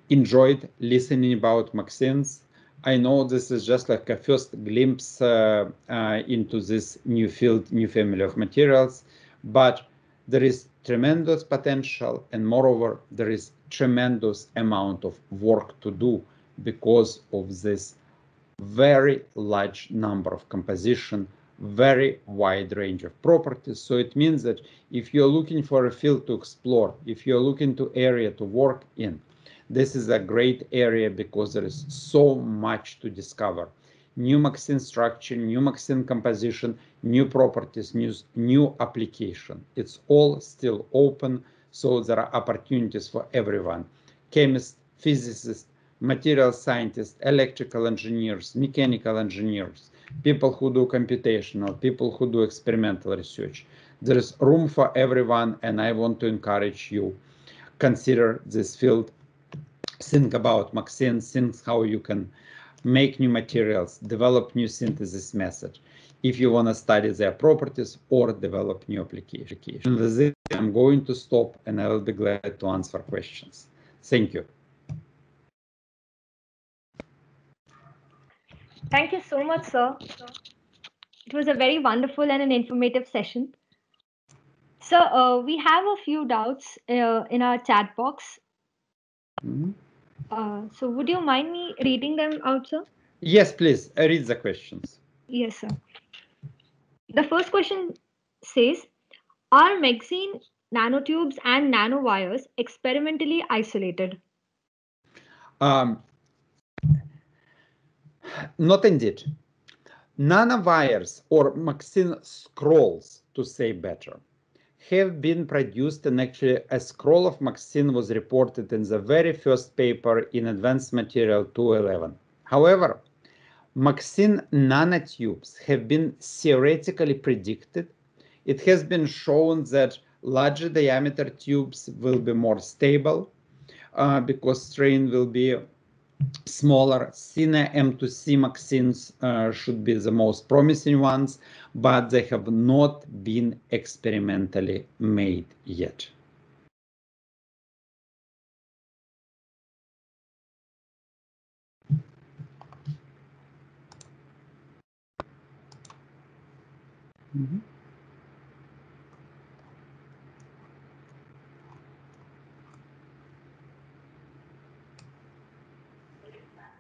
enjoyed listening about MXenes. I know this is just like a first glimpse uh, uh, into this new field, new family of materials, but there is tremendous potential. And moreover, there is tremendous amount of work to do because of this very large number of composition, very wide range of properties. So it means that if you're looking for a field to explore, if you're looking to area to work in, This is a great area because there is so much to discover. New MXenes structure, new MXenes composition, new properties, new, new application. It's all still open, so there are opportunities for everyone. Chemists, physicists, material scientists, electrical engineers, mechanical engineers, people who do computational, people who do experimental research. There is room for everyone, and I want to encourage you, consider this field, think about MXenes, think how you can make new materials, develop new synthesis method, if you want to study their properties or develop new applications. With this, I'm going to stop, and I will be glad to answer questions. Thank you. Thank you so much, sir. It was a very wonderful and an informative session. So uh, we have a few doubts uh, in our chat box. Mm-hmm. Uh, so would you mind me reading them out, sir? Yes, please. I read the questions. Yes, sir. The first question says, are MXenes nanotubes and nanowires experimentally isolated? Um, not indeed. Nanowires, or MXenes scrolls, to say better, have been produced, and actually a scroll of MXenes was reported in the very first paper in Advanced Material two eleven. However, MXenes nanotubes have been theoretically predicted. It has been shown that larger diameter tubes will be more stable uh, because strain will be smaller. Thinner M two C MXenes uh, should be the most promising ones, but they have not been experimentally made yet. Mm-hmm.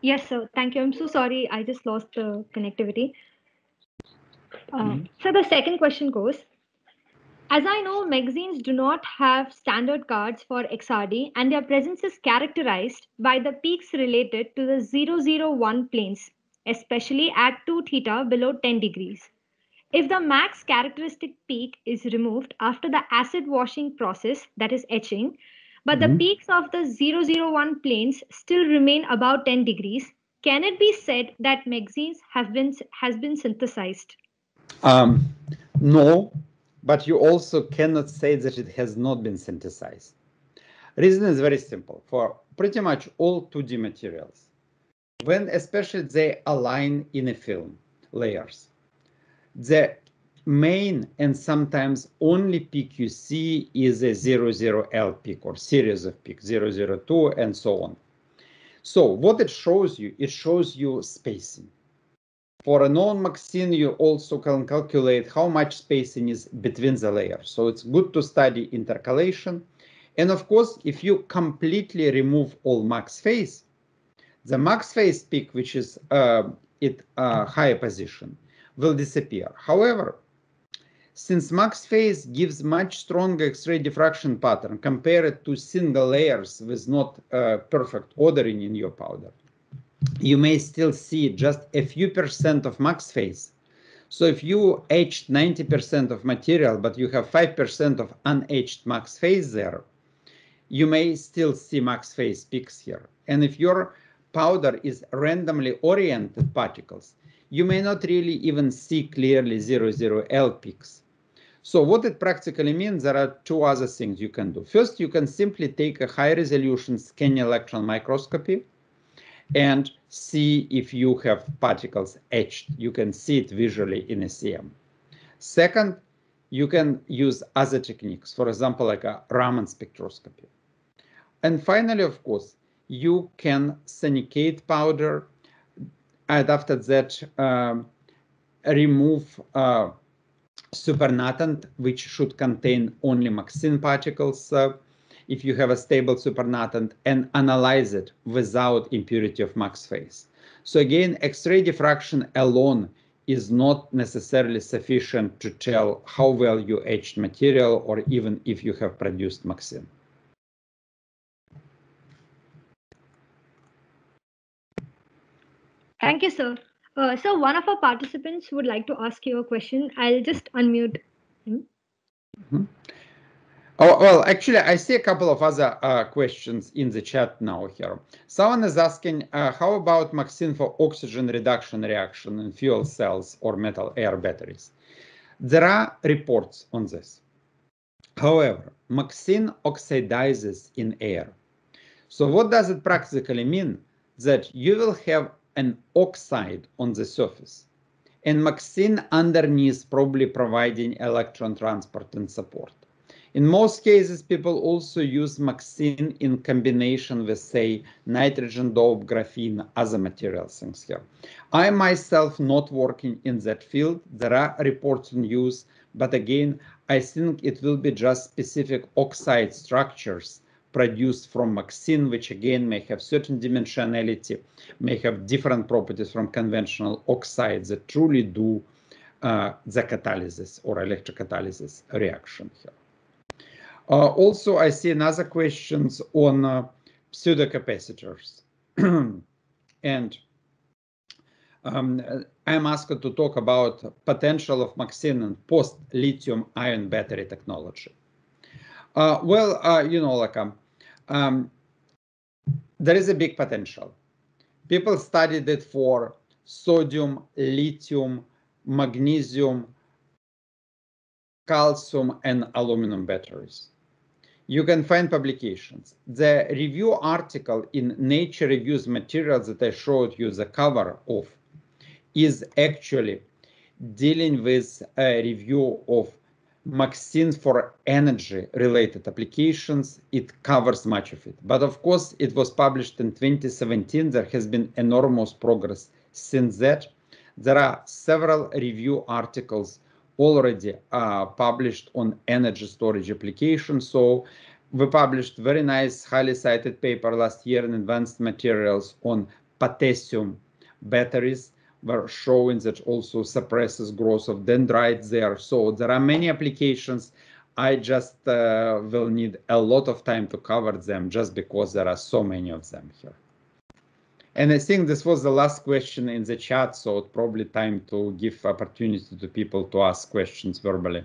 Yes, sir. Thank you. I'm so sorry. I just lost the connectivity. Uh, mm-hmm. So the second question goes, as I know, MXenes do not have standard cards for X R D, and their presence is characterized by the peaks related to the zero zero one planes, especially at two theta below ten degrees. If the max characteristic peak is removed after the acid washing process, that is etching, but mm-hmm. the peaks of the zero zero one planes still remain about ten degrees, can it be said that MXenes have been has been synthesized? Um, no, but you also cannot say that it has not been synthesized. Reason is very simple. For pretty much all two D materials, when especially they align in a film layers, the main and sometimes only peak you see is a zero zero L peak or series of peaks, zero zero two and so on. So what it shows you, it shows you spacing. For a known MXenes, you also can calculate how much spacing is between the layers. So it's good to study intercalation. And of course, if you completely remove all max phase, the max phase peak, which is uh, at a higher position, will disappear. However, since max phase gives much stronger X-ray diffraction pattern compared to single layers with not uh, perfect ordering in your powder, you may still see just a few percent of max phase. So if you etched ninety percent of material, but you have five percent of unetched max phase there, you may still see max phase peaks here. And if your powder is randomly oriented particles, you may not really even see clearly zero zero L peaks. So what it practically means, there are two other things you can do. First, you can simply take a high resolution scan electron microscopy and see if you have particles etched. You can see it visually in S E M. Second, you can use other techniques, for example, like a Raman spectroscopy. And finally, of course, you can sinicate powder, and after that, um, remove uh, supernatant, which should contain only MXenes particles, uh, if you have a stable supernatant, and analyze it without impurity of max phase. So again, X-ray diffraction alone is not necessarily sufficient to tell how well you etched material or even if you have produced MXenes. Thank you, sir. Uh, so one of our participants would like to ask you a question. I'll just unmute him. Mm-hmm. Oh, well, actually, I see a couple of other uh, questions in the chat now here. Someone is asking, uh, how about MXenes for oxygen reduction reaction in fuel cells or metal air batteries? There are reports on this. However, MXenes oxidizes in air. So what does it practically mean? That you will have an oxide on the surface. And MXenes underneath probably providing electron transport and support. In most cases, people also use MXenes in combination with, say, nitrogen dope, graphene, other materials, things here. I myself not working in that field. There are reports in use, but again, I think it will be just specific oxide structures produced from MXenes, which again may have certain dimensionality, may have different properties from conventional oxides that truly do uh, the catalysis or electrocatalysis reaction here. Uh, also, I see another questions on uh, pseudocapacitors. And um, I'm asked to talk about potential of MXenes and post-lithium ion battery technology. Uh, well, uh, you know, like um, um, there is a big potential. People studied it for sodium, lithium, magnesium, calcium, and aluminum batteries. You can find publications. The review article in Nature Reviews Materials that I showed you the cover of is actually dealing with a review of MXenes for energy-related applications. It covers much of it. But of course, it was published in twenty seventeen. There has been enormous progress since that. There are several review articles already uh, published on energy storage applications. So we published very nice, highly cited paper last year in Advanced Materials on potassium batteries. We're showing that also suppresses growth of dendrites there. So there are many applications. I just uh, will need a lot of time to cover them just because there are so many of them here. And I think this was the last question in the chat, so it's probably time to give opportunity to people to ask questions verbally.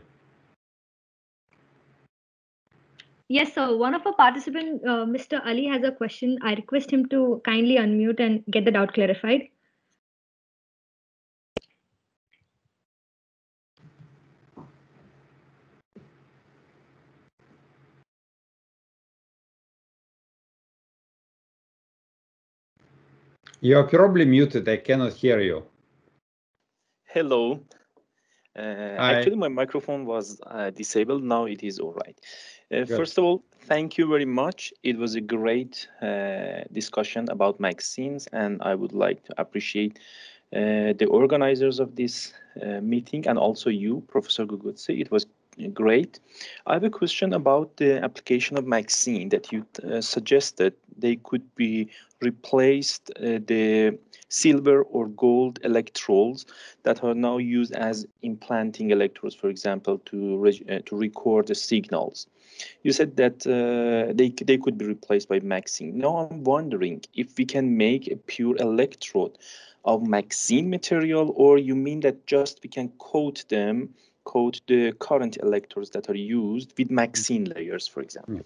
Yes, so one of our participants, uh, Mister Ali, has a question. I request him to kindly unmute and get the doubt clarified. You're probably muted. I cannot hear you. Hello. Uh, actually, my microphone was uh, disabled. Now it is all right. Uh, first of all, thank you very much. It was a great uh, discussion about MXenes, and I would like to appreciate uh, the organizers of this uh, meeting and also you, Professor Gogotsi. It was great. I have a question about the application of MXenes that you uh, suggested. They could be replaced uh, the silver or gold electrodes that are now used as implanting electrodes, for example, to re uh, to record the signals. You said that uh, they they could be replaced by MXenes. Now I'm wondering if we can make a pure electrode of MXenes material, or you mean that just we can coat them? Coat the current electrodes that are used with MXenes layers, for example?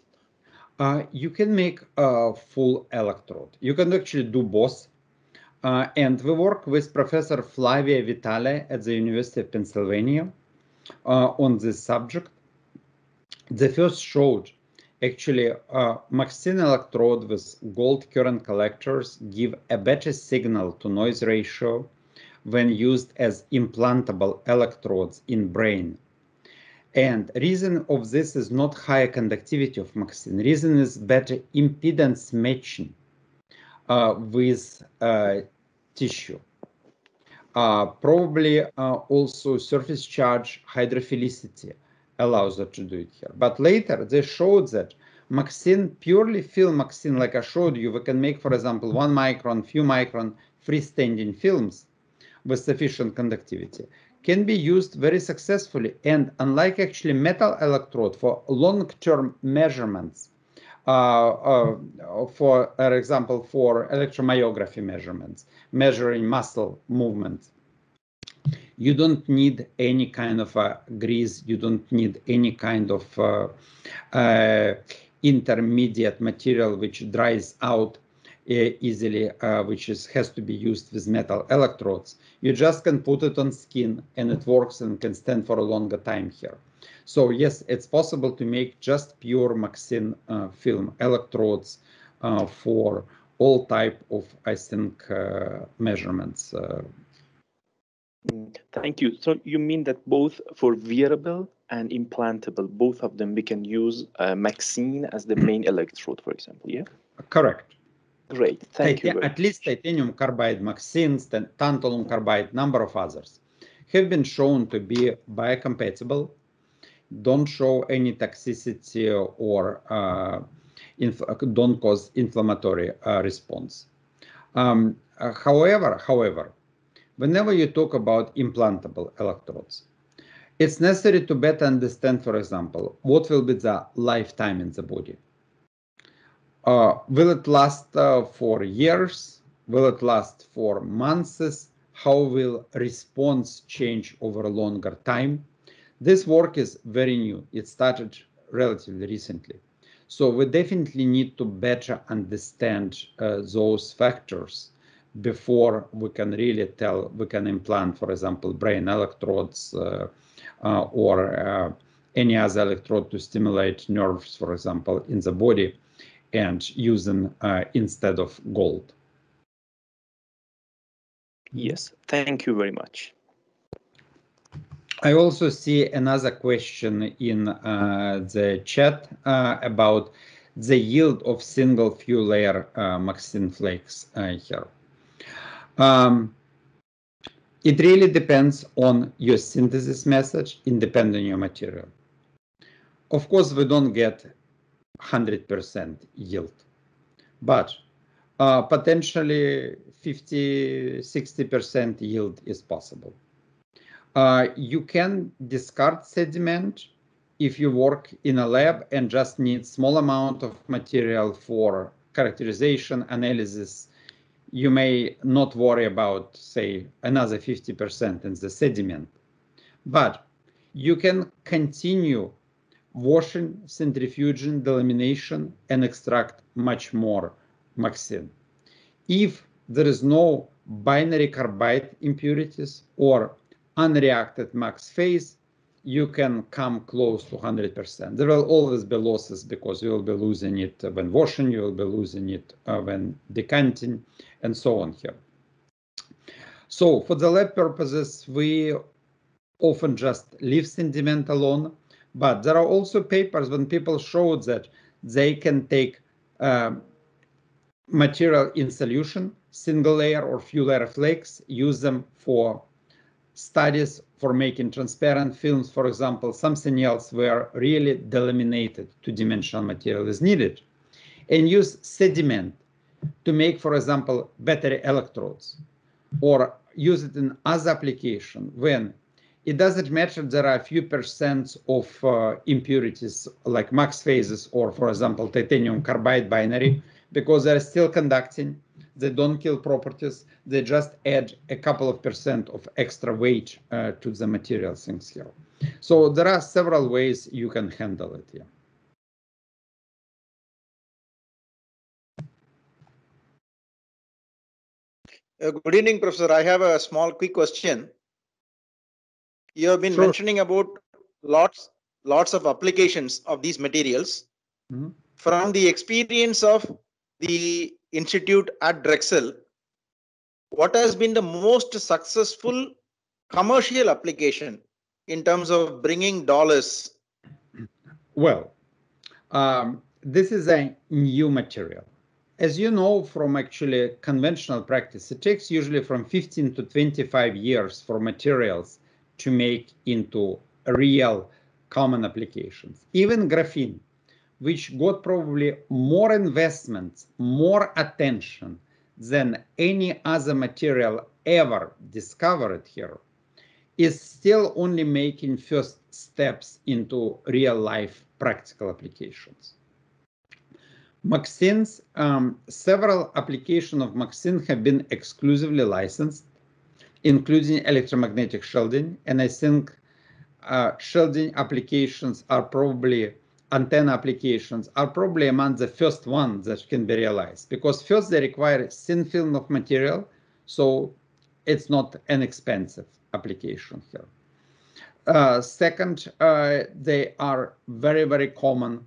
Uh, you can make a full electrode. You can actually do both. Uh, and we work with Professor Flavia Vitale at the University of Pennsylvania uh, on this subject. They first showed actually uh, MXenes electrode with gold current collectors give a better signal to noise ratio when used as implantable electrodes in brain. And reason of this is not higher conductivity of MXenes. Reason is better impedance matching uh, with uh, tissue. Uh, probably uh, also surface charge hydrophilicity allows us to do it here. But later they showed that MXenes, purely film MXenes, like I showed you, we can make, for example, one micron, few micron freestanding films with sufficient conductivity, can be used very successfully. And unlike actually metal electrode for long-term measurements, uh, uh, for, for example, for electromyography measurements, measuring muscle movement. You don't need any kind of uh, grease, you don't need any kind of uh, uh, intermediate material which dries out easily, uh, which is, has to be used with metal electrodes. You just can put it on skin and it works and can stand for a longer time here. So yes, it's possible to make just pure MXenes uh, film electrodes uh, for all type of, I think, uh, measurements. Uh, Thank you. So you mean that both for wearable and implantable, both of them, we can use uh, MXenes as the main electrode, for example, yeah? Correct. Great, thank you. At least titanium carbide, MXenes, tantalum carbide, number of others have been shown to be biocompatible, don't show any toxicity or uh, don't cause inflammatory uh, response. Um, uh, however, however, whenever you talk about implantable electrodes, it's necessary to better understand, for example, what will be the lifetime in the body. Uh, will it last uh, for years? Will it last for months? How will response change over a longer time? This work is very new. It started relatively recently. So we definitely need to better understand uh, those factors before we can really tell, we can implant, for example, brain electrodes uh, uh, or uh, any other electrode to stimulate nerves, for example, in the body, and use them uh, instead of gold. Yes, thank you very much. I also see another question in uh, the chat uh, about the yield of single few layer uh, MXenes flakes uh, here. Um, it really depends on your synthesis method, independent on your material. Of course, we don't get one hundred percent yield, but uh, potentially fifty, sixty percent yield is possible. Uh, you can discard sediment if you work in a lab and just need small amount of material for characterization, analysis. You may not worry about, say, another fifty percent in the sediment, but you can continue washing, centrifuging, delamination, and extract much more MXenes. If there is no binary carbide impurities or unreacted MAX phase, you can come close to one hundred percent. There will always be losses because you will be losing it when washing, you will be losing it uh, when decanting, and so on here. So for the lab purposes, we often just leave sediment alone. But there are also papers when people showed that they can take uh, material in solution, single layer or few layer flakes, use them for studies, for making transparent films, for example, something else where really delaminated two-dimensional material is needed, and use sediment to make, for example, battery electrodes, or use it in other application when it doesn't matter there are a few percent of uh, impurities like MAX phases or, for example, titanium carbide binary, because they're still conducting, they don't kill properties, they just add a couple of percent of extra weight uh, to the material things here. So there are several ways you can handle it here. Uh, good evening, Professor. I have a small quick question. You have been sure. mentioning about lots, lots of applications of these materials. Mm-hmm. From the experience of the Institute at Drexel, what has been the most successful commercial application in terms of bringing dollars? Well, um, this is a new material. As you know from actually conventional practice, it takes usually from fifteen to twenty-five years for materials to make into real common applications. Even graphene, which got probably more investments, more attention than any other material ever discovered here, is still only making first steps into real life practical applications. MXenes, um, several applications of MXenes have been exclusively licensed, including electromagnetic shielding, and I think uh, shielding applications are probably, antenna applications are probably among the first ones that can be realized, because first they require a thin film of material, so it's not an expensive application here. Uh, second, uh, they are very, very common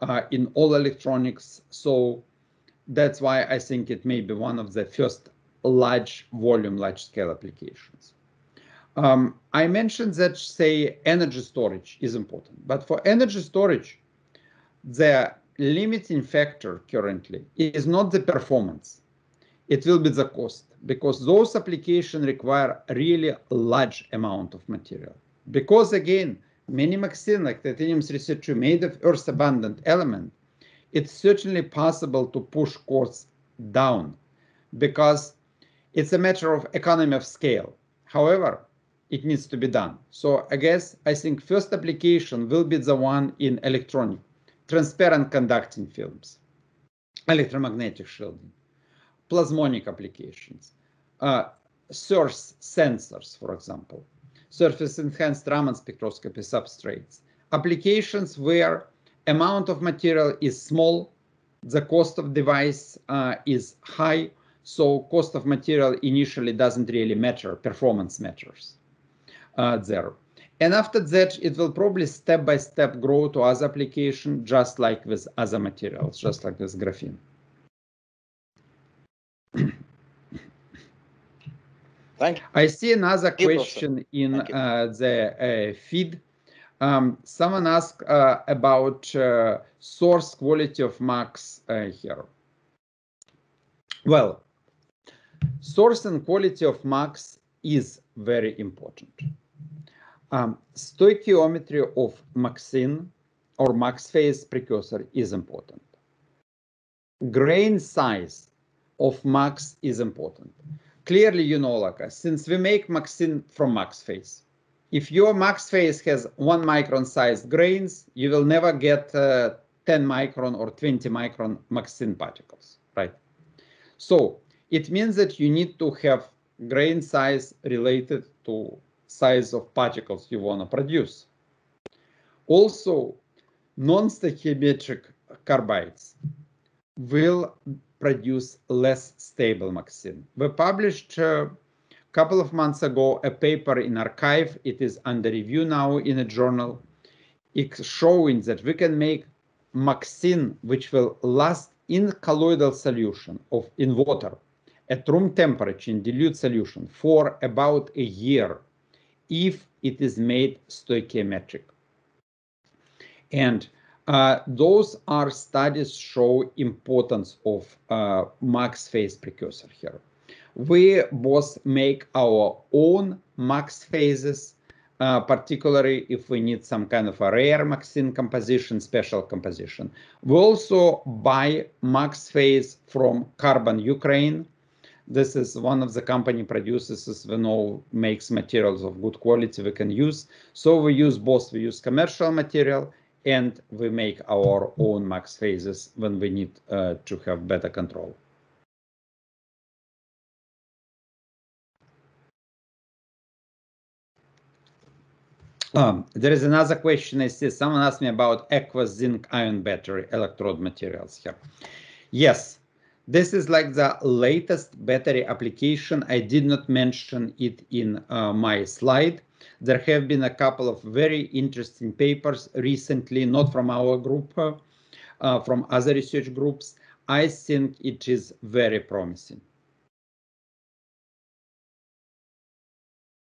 uh, in all electronics, so that's why I think it may be one of the first large volume, large scale applications. Um, I mentioned that, say, energy storage is important, but for energy storage, the limiting factor currently is not the performance. It will be the cost, because those applications require really large amount of material. Because again, many MXenes like titanium three C two made of earth abundant element, it's certainly possible to push costs down because it's a matter of economy of scale. However, it needs to be done. So I guess, I think first application will be the one in electronic, transparent conducting films, electromagnetic shielding, plasmonic applications, uh, source sensors, for example, surface-enhanced Raman spectroscopy substrates, applications where amount of material is small, the cost of device uh, is high, so cost of material initially doesn't really matter, performance matters uh, there. And after that, it will probably step-by-step grow to other application, just like with other materials, just like with graphene. Thank you. I see another question in uh, the uh, feed. Um, someone asked uh, about uh, source quality of MAX uh, here. Well, source and quality of MAX is very important. Um, stoichiometry of MXene or MAX phase precursor is important. Grain size of MAX is important. Clearly, you know, like, uh, since we make MXene from MAX phase, if your MAX phase has one micron sized grains, you will never get uh, ten micron or twenty micron MXene particles, right? So it means that you need to have grain size related to size of particles you want to produce. Also, non-stoichiometric carbides will produce less stable MXene. We published a uh, couple of months ago a paper in archive. It is under review now in a journal. It's showing that we can make MXene which will last in colloidal solution of in water at room temperature in dilute solution for about a year if it is made stoichiometric. And Uh, those are studies show importance of uh, MAX phase precursor here. We both make our own MAX phases, uh, particularly if we need some kind of a rare MXene composition, special composition. We also buy MAX phase from Carbon Ukraine. This is one of the company producers, as we know, makes materials of good quality we can use. So we use both, we use commercial material and we make our own MAX phases when we need uh, to have better control. Um, there is another question I see. Someone asked me about aqueous zinc ion battery electrode materials here. Yes, this is like the latest battery application. I did not mention it in uh, my slide. There have been a couple of very interesting papers recently, not from our group, uh, uh, from other research groups. I think it is very promising.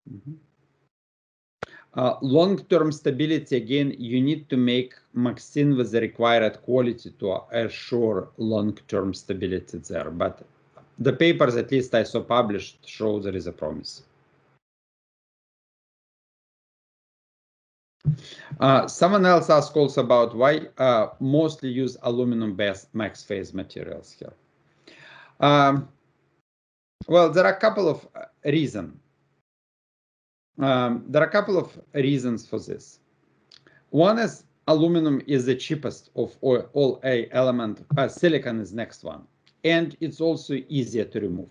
Mm-hmm. uh, long-term stability, again, you need to make MXene with the required quality to assure long-term stability there. But the papers, at least I saw published, show there is a promise. Uh, someone else asked also about why uh, mostly use aluminum-based MAX phase materials here. Um, well, there are a couple of reasons. Um, there are a couple of reasons for this. One is aluminum is the cheapest of all, all A element. Uh, silicon is next one. And it's also easier to remove.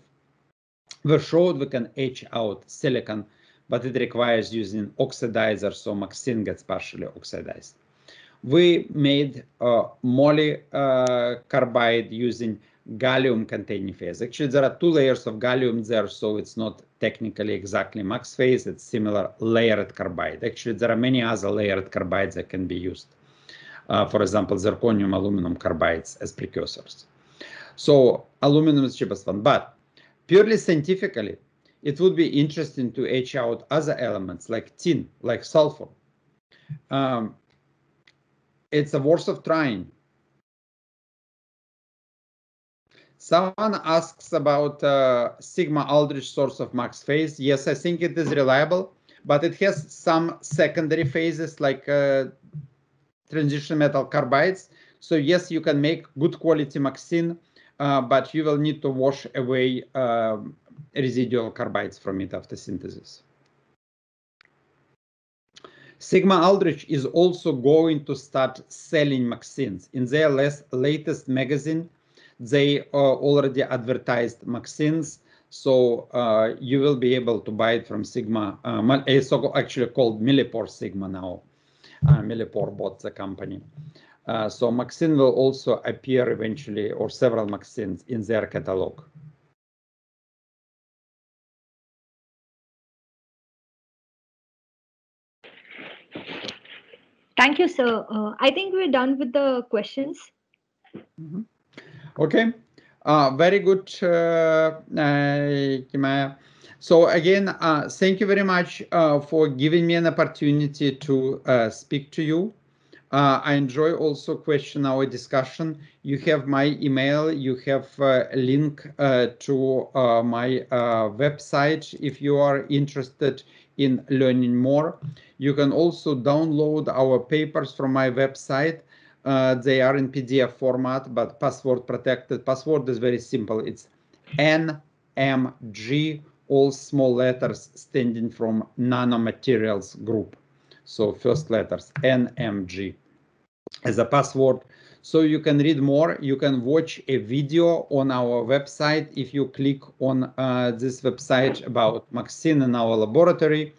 We showed we can etch out silicon, but it requires using oxidizer, so MXenes gets partially oxidized. We made uh, moly uh, carbide using gallium-containing phase. Actually, there are two layers of gallium there, so it's not technically exactly MAX phase. It's similar layered carbide. Actually, there are many other layered carbides that can be used. Uh, for example, zirconium, aluminum carbides as precursors. So aluminum is cheapest one, but purely scientifically, it would be interesting to etch out other elements like tin, like sulfur. Um, It's worth of trying. Someone asks about uh, Sigma-Aldrich source of MAX phase. Yes, I think it is reliable, but it has some secondary phases like uh, transition metal carbides. So yes, you can make good quality MXenes, uh, but you will need to wash away uh, residual carbides from it after synthesis. Sigma-Aldrich is also going to start selling MXenes. In their last, latest magazine, they uh, already advertised MXenes, so uh, you will be able to buy it from Sigma. Uh, it's actually called Millipore Sigma now. Uh, Millipore bought the company. Uh, so MXenes will also appear eventually, or several MXenes, in their catalog. Thank you, sir. Uh, I think we're done with the questions. Mm-hmm. Okay, uh, very good, uh, uh, so again, uh, thank you very much uh, for giving me an opportunity to uh, speak to you. Uh, I enjoy also question our discussion. You have my email, you have a link uh, to uh, my uh, website if you are interested in learning more. You can also download our papers from my website. Uh, they are in P D F format, but password protected. Password is very simple. It's N M G, all small letters standing from nanomaterials group. So first letters, N M G as a password. So you can read more. You can watch a video on our website. If you click on uh, this website about MXenes and our laboratory,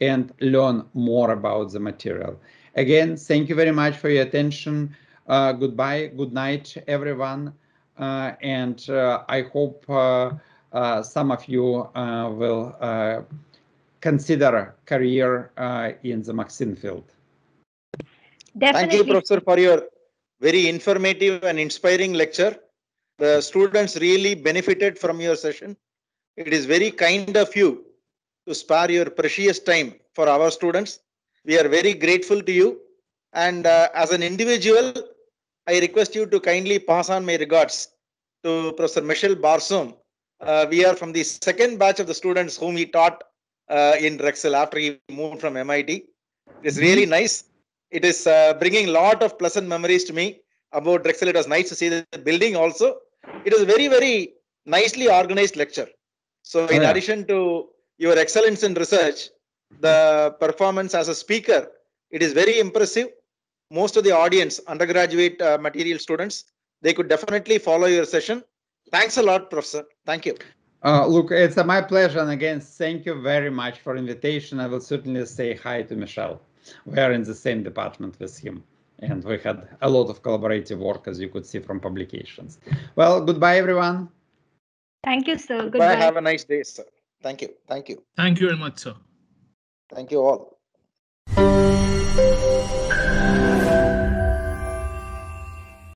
and learn more about the material. Again, thank you very much for your attention. Uh, goodbye, good night, everyone. Uh, and uh, I hope uh, uh, some of you uh, will uh, consider career uh, in the MXenes field. Definitely. Thank you, Professor, for your very informative and inspiring lecture. The students really benefited from your session. It is very kind of you to spare your precious time for our students. We are very grateful to you. And uh, as an individual, I request you to kindly pass on my regards to Professor Michel Barzoum. Uh, we are from the second batch of the students whom he taught uh, in Drexel after he moved from M I T. It's really nice. It is uh, bringing a lot of pleasant memories to me about Drexel. It was nice to see the building also. It is a very, very nicely organized lecture. So in yeah. addition to your excellence in research, the performance as a speaker, it is very impressive. Most of the audience, undergraduate uh, material students, they could definitely follow your session. Thanks a lot, Professor. Thank you. Uh, look, it's uh, my pleasure. And again, thank you very much for invitation. I will certainly say hi to Michel. We are in the same department with him. And we had a lot of collaborative work, as you could see from publications. Well, goodbye, everyone. Thank you, sir. Goodbye. Goodbye. Have a nice day, sir. Thank you. Thank you. Thank you very much, sir. Thank you all.